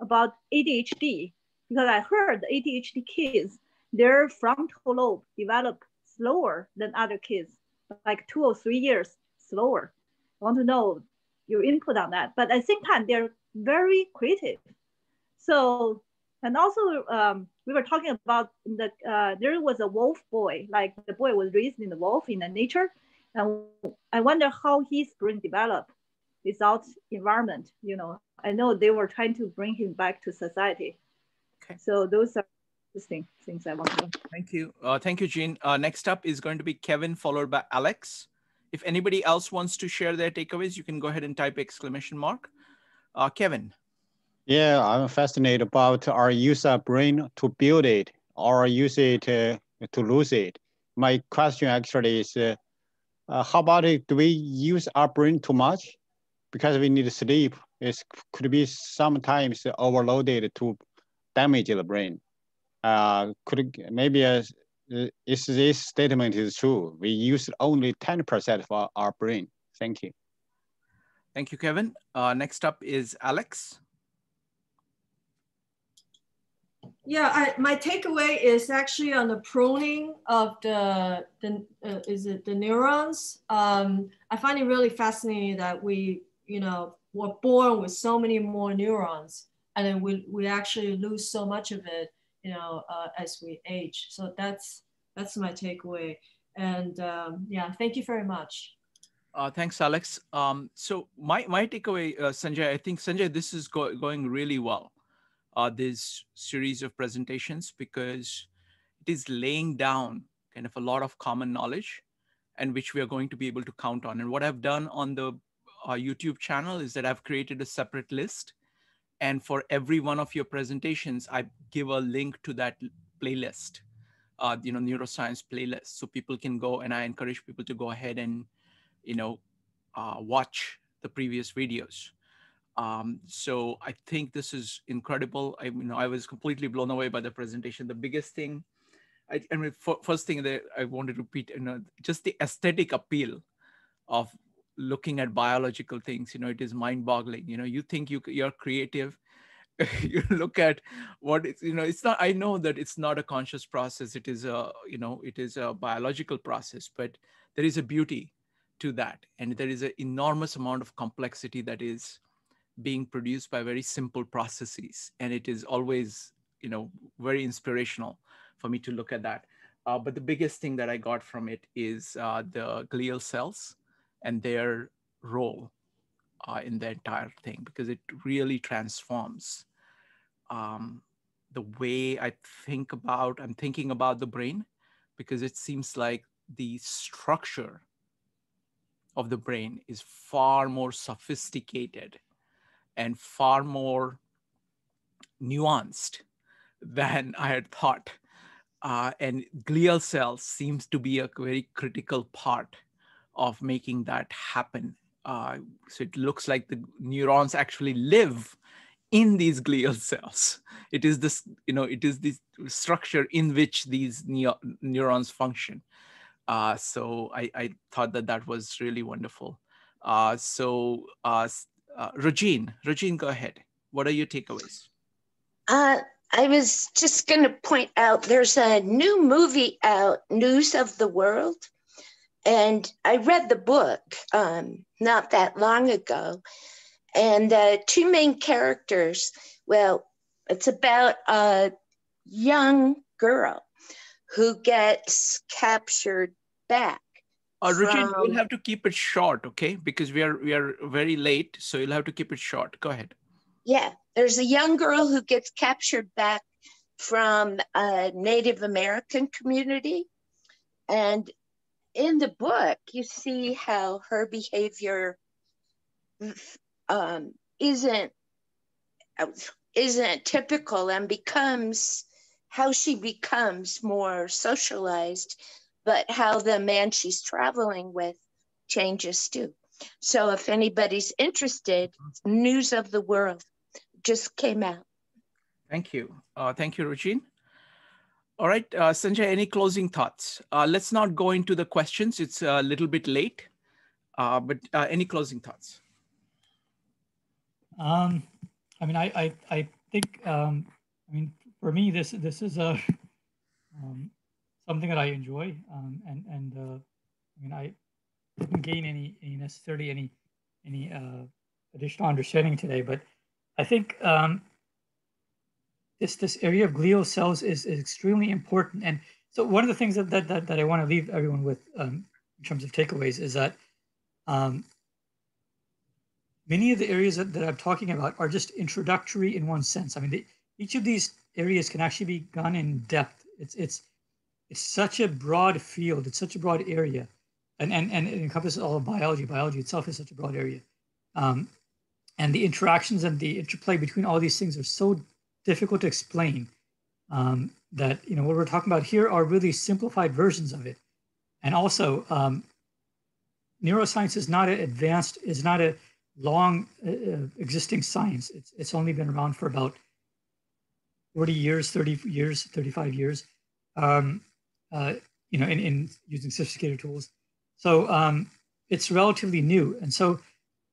about ADHD, because I heard ADHD kids, their frontal lobe develop slower than other kids, like 2 or 3 years slower. I want to know your input on that. But at the same time, they're very creative. So, and also we were talking about that there was a wolf boy, like the boy was raised in the wolf in the nature. And I wonder how his brain developed without environment, you know. I know they were trying to bring him back to society. Okay. So those are interesting things I want to know. Thank you. Thank you, Jean. Next up is going to be Kevin, followed by Alex. If anybody else wants to share their takeaways, you can go ahead and type !! Kevin. Yeah, I'm fascinated about our use of brain to build it or use it to lose it. My question actually is How about it? Do we use our brain too much? Because we need sleep, it could be sometimes overloaded to damage the brain. If this statement is true, we use only 10% of our brain. Thank you. Thank you, Kevin. Next up is Alex. Yeah, my takeaway is actually on the pruning of the neurons. I find it really fascinating that we, were born with so many more neurons, and then we actually lose so much of it, as we age. So that's my takeaway. And yeah, thank you very much. Thanks, Alex. So my takeaway, Sanjay, I think, Sanjay, this is going really well. This series of presentations, because it is laying down kind of a lot of common knowledge, and which we are going to be able to count on. And what I've done on the YouTube channel is that I've created a separate list, and for every one of your presentations, I give a link to that playlist, neuroscience playlist, so people can go. And I encourage people to go ahead and watch the previous videos. So I think this is incredible. I was completely blown away by the presentation. The biggest thing, first thing that I wanted to repeat, just the aesthetic appeal of looking at biological things. It is mind-boggling. You think you're creative. You look at what it's. It's not. I know that it's not a conscious process. It is a. It is a biological process. But there is a beauty to that, and there is an enormous amount of complexity that is being produced by very simple processes. And it is always, very inspirational for me to look at that. But the biggest thing that I got from it is the glial cells and their role in the entire thing, because it really transforms the way I think about, I'm thinking about the brain, because it seems like the structure of the brain is far more sophisticated and far more nuanced than I had thought. And glial cells seems to be a very critical part of making that happen. So it looks like the neurons actually live in these glial cells. It is this, it is this structure in which these neurons function. So I thought that was really wonderful. Regine, go ahead. What are your takeaways? I was just going to point out there's a new movie out, News of the World. And I read the book not that long ago. And the two main characters, well, it's about a young girl who gets captured back. Regine, you'll have to keep it short, okay? Because we are very late, so you'll have to keep it short. Go ahead. Yeah, there's a young girl who gets captured back from a Native American community. And in the book, you see how her behavior isn't typical and becomes, how she becomes more socialized, but how the man she's traveling with changes too. So if anybody's interested, News of the World just came out. Thank you. Thank you, Regine. All right, Sanjay, any closing thoughts? Let's not go into the questions. It's a little bit late, but any closing thoughts? I think, for me, this is a, something that I enjoy, I didn't gain any additional understanding today, but I think this area of glial cells is extremely important. And so one of the things that I want to leave everyone with in terms of takeaways is that many of the areas that I'm talking about are just introductory in one sense. Each of these areas can actually be gone in depth. It's such a broad field. It's such a broad area, and it encompasses all of biology. Biology itself is such a broad area, and the interactions and the interplay between all these things are so difficult to explain that what we're talking about here are really simplified versions of it. And also, neuroscience is not advanced, is not a long existing science. It's only been around for about 40 years, 30 years, 35 years, you know, in using sophisticated tools. So it's relatively new. And so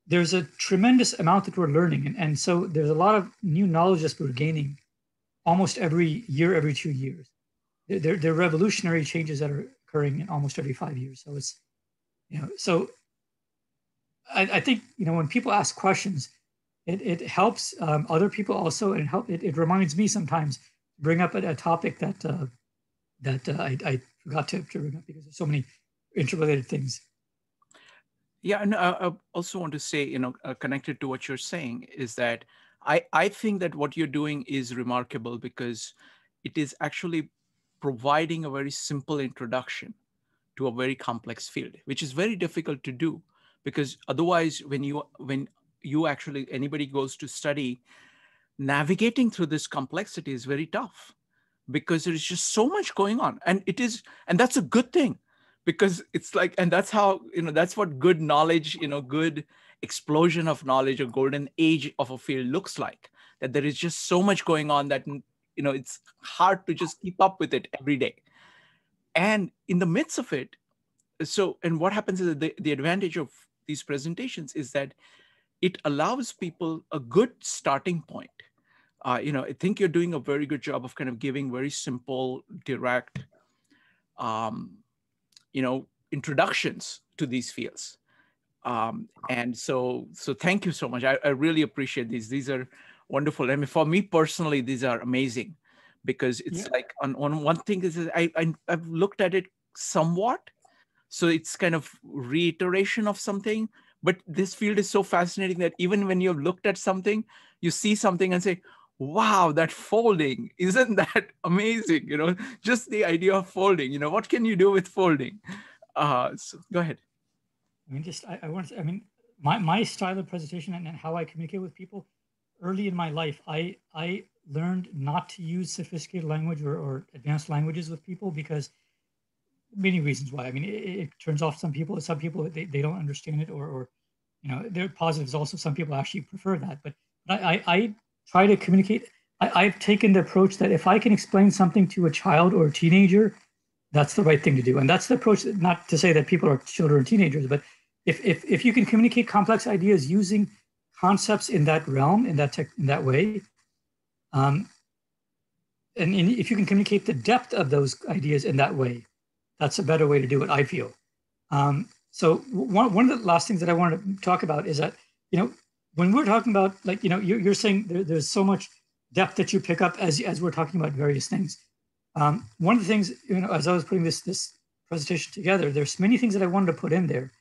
there's a tremendous amount that we're learning. And so there's a lot of new knowledge that we're gaining almost every year, every 2 years. There are revolutionary changes that are occurring in almost every 5 years. So it's, you know, so I think, you know, when people ask questions, it helps other people also, and it reminds me sometimes to bring up a topic that I forgot to bring up because there's so many interrelated things. Yeah, and I also want to say, you know, connected to what you're saying is that I think that what you're doing is remarkable because it is actually providing a very simple introduction to a very complex field, which is very difficult to do because otherwise when you actually, anybody goes to study, navigating through this complexity is very tough because there's just so much going on. And it is, and that's a good thing. Because it's like, and that's how, you know, that's what good knowledge, you know, good explosion of knowledge or golden age of a field looks like, that there is just so much going on that, you know, it's hard to just keep up with it every day. And in the midst of it, so, and what happens is that the advantage of these presentations is that it allows people a good starting point. You know, I think you're doing a very good job of kind of giving very simple, direct, you know, introductions to these fields. And so thank you so much. I really appreciate these. These are wonderful. I mean, for me personally, these are amazing because it's like on one thing is I've looked at it somewhat. So it's kind of reiteration of something, but this field is so fascinating that even when you've looked at something, you see something and say, wow, that folding, isn't that amazing? You know, just the idea of folding, you know, what can you do with folding? So go ahead. I mean, just, I want to, I mean, my style of presentation and how I communicate with people early in my life, I learned not to use sophisticated language or advanced languages with people because many reasons why. I mean, it turns off some people, they don't understand it or, you know, there are positives also, some people actually prefer that, but I try to communicate. I've taken the approach that if I can explain something to a child or a teenager, that's the right thing to do. And that's the approach, that, not to say that people are children or teenagers, but if you can communicate complex ideas using concepts in that realm, in that way, and if you can communicate the depth of those ideas in that way, that's a better way to do it, I feel. So one of the last things that I wanted to talk about is that, you know, when we're talking about, like, you know, you're saying there's so much depth that you pick up as we're talking about various things. One of the things, you know, as I was putting this presentation together, there's many things that I wanted to put in there.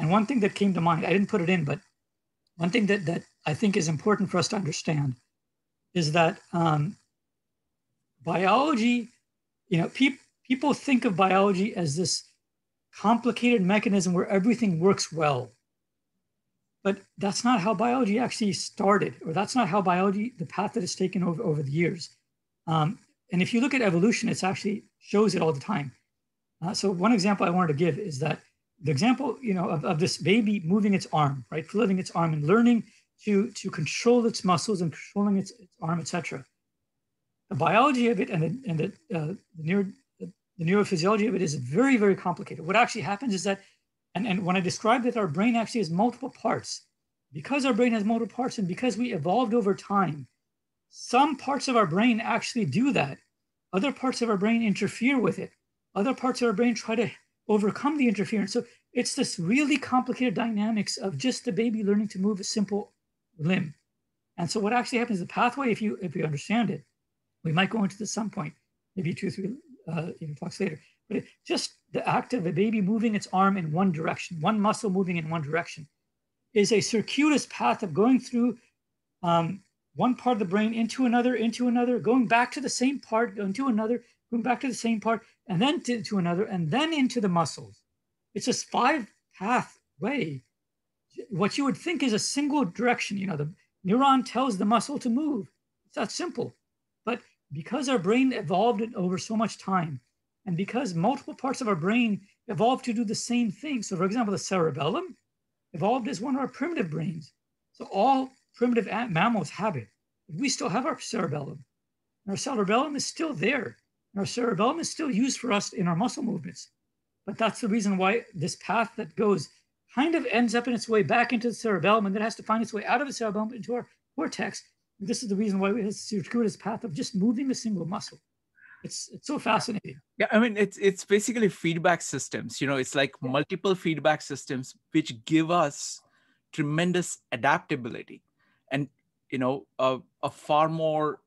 And one thing that came to mind, I didn't put it in, but one thing that I think is important for us to understand is that biology, you know, people think of biology as this complicated mechanism where everything works well. But that's not how biology actually started, or that's not how biology, the path that it's taken over the years. And if you look at evolution, it actually shows it all the time. So one example I wanted to give is that the example, you know, of this baby moving its arm, right, flailing its arm and learning to control its muscles and controlling its arm, etc. The biology of it and the neurophysiology of it is very, very complicated. What actually happens is that, and when I described that our brain actually has multiple parts, because our brain has multiple parts and because we evolved over time, some parts of our brain actually do that. Other parts of our brain interfere with it. Other parts of our brain try to overcome the interference. So it's this really complicated dynamics of just the baby learning to move a simple limb. And so what actually happens is the pathway, if you understand it, we might go into this at some point, maybe 2 or 3 talks later. But just the act of a baby moving its arm in one direction, one muscle moving in one direction, is a circuitous path of going through one part of the brain into another, going back to the same part, into another, going back to the same part, and then to another, and then into the muscles. It's this 5-path way. What you would think is a single direction, you know, the neuron tells the muscle to move. It's that simple. But because our brain evolved over so much time, and because multiple parts of our brain evolved to do the same thing. So for example, the cerebellum evolved as one of our primitive brains. So all primitive mammals have it. We still have our cerebellum. And our cerebellum is still there. And our cerebellum is still used for us in our muscle movements. But that's the reason why this path that goes kind of ends up in its way back into the cerebellum and then has to find its way out of the cerebellum into our cortex. And this is the reason why we have circuitous path of just moving a single muscle. It's so fascinating. Yeah, I mean, it's basically feedback systems. You know, it's like multiple feedback systems which give us tremendous adaptability and, you know, a far more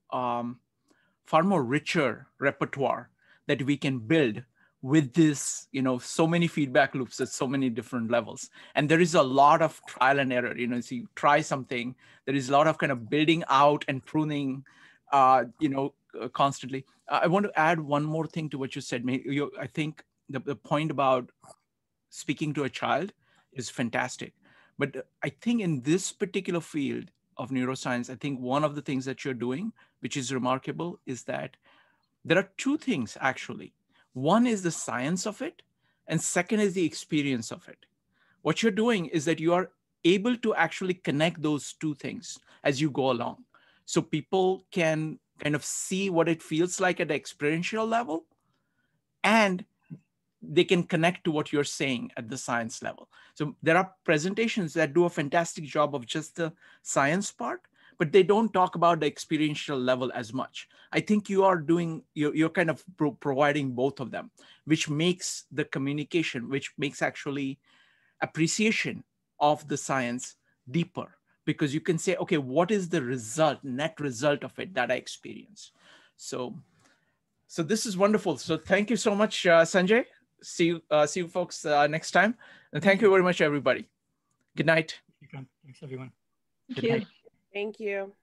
richer repertoire that we can build with this, you know, so many feedback loops at so many different levels. And there is a lot of trial and error. You know, so you try something, there is a lot of kind of building out and pruning, you know, constantly. I want to add one more thing to what you said. I think the point about speaking to a child is fantastic. But I think in this particular field of neuroscience, I think one of the things that you're doing, which is remarkable, is that there are two things, actually. One is the science of it, and second is the experience of it. What you're doing is that you are able to actually connect those two things as you go along. So people can kind of see what it feels like at the experiential level, and they can connect to what you're saying at the science level. So there are presentations that do a fantastic job of just the science part, but they don't talk about the experiential level as much. I think you are doing, you're kind of providing both of them, which makes the communication, which makes actually appreciation of the science deeper, because you can say, okay, what is the result, net result of it that I experience? So this is wonderful. So thank you so much, Sanjay. See you folks next time. And thank you very much, everybody. Good night. Thanks, everyone. Thank you. Thank you.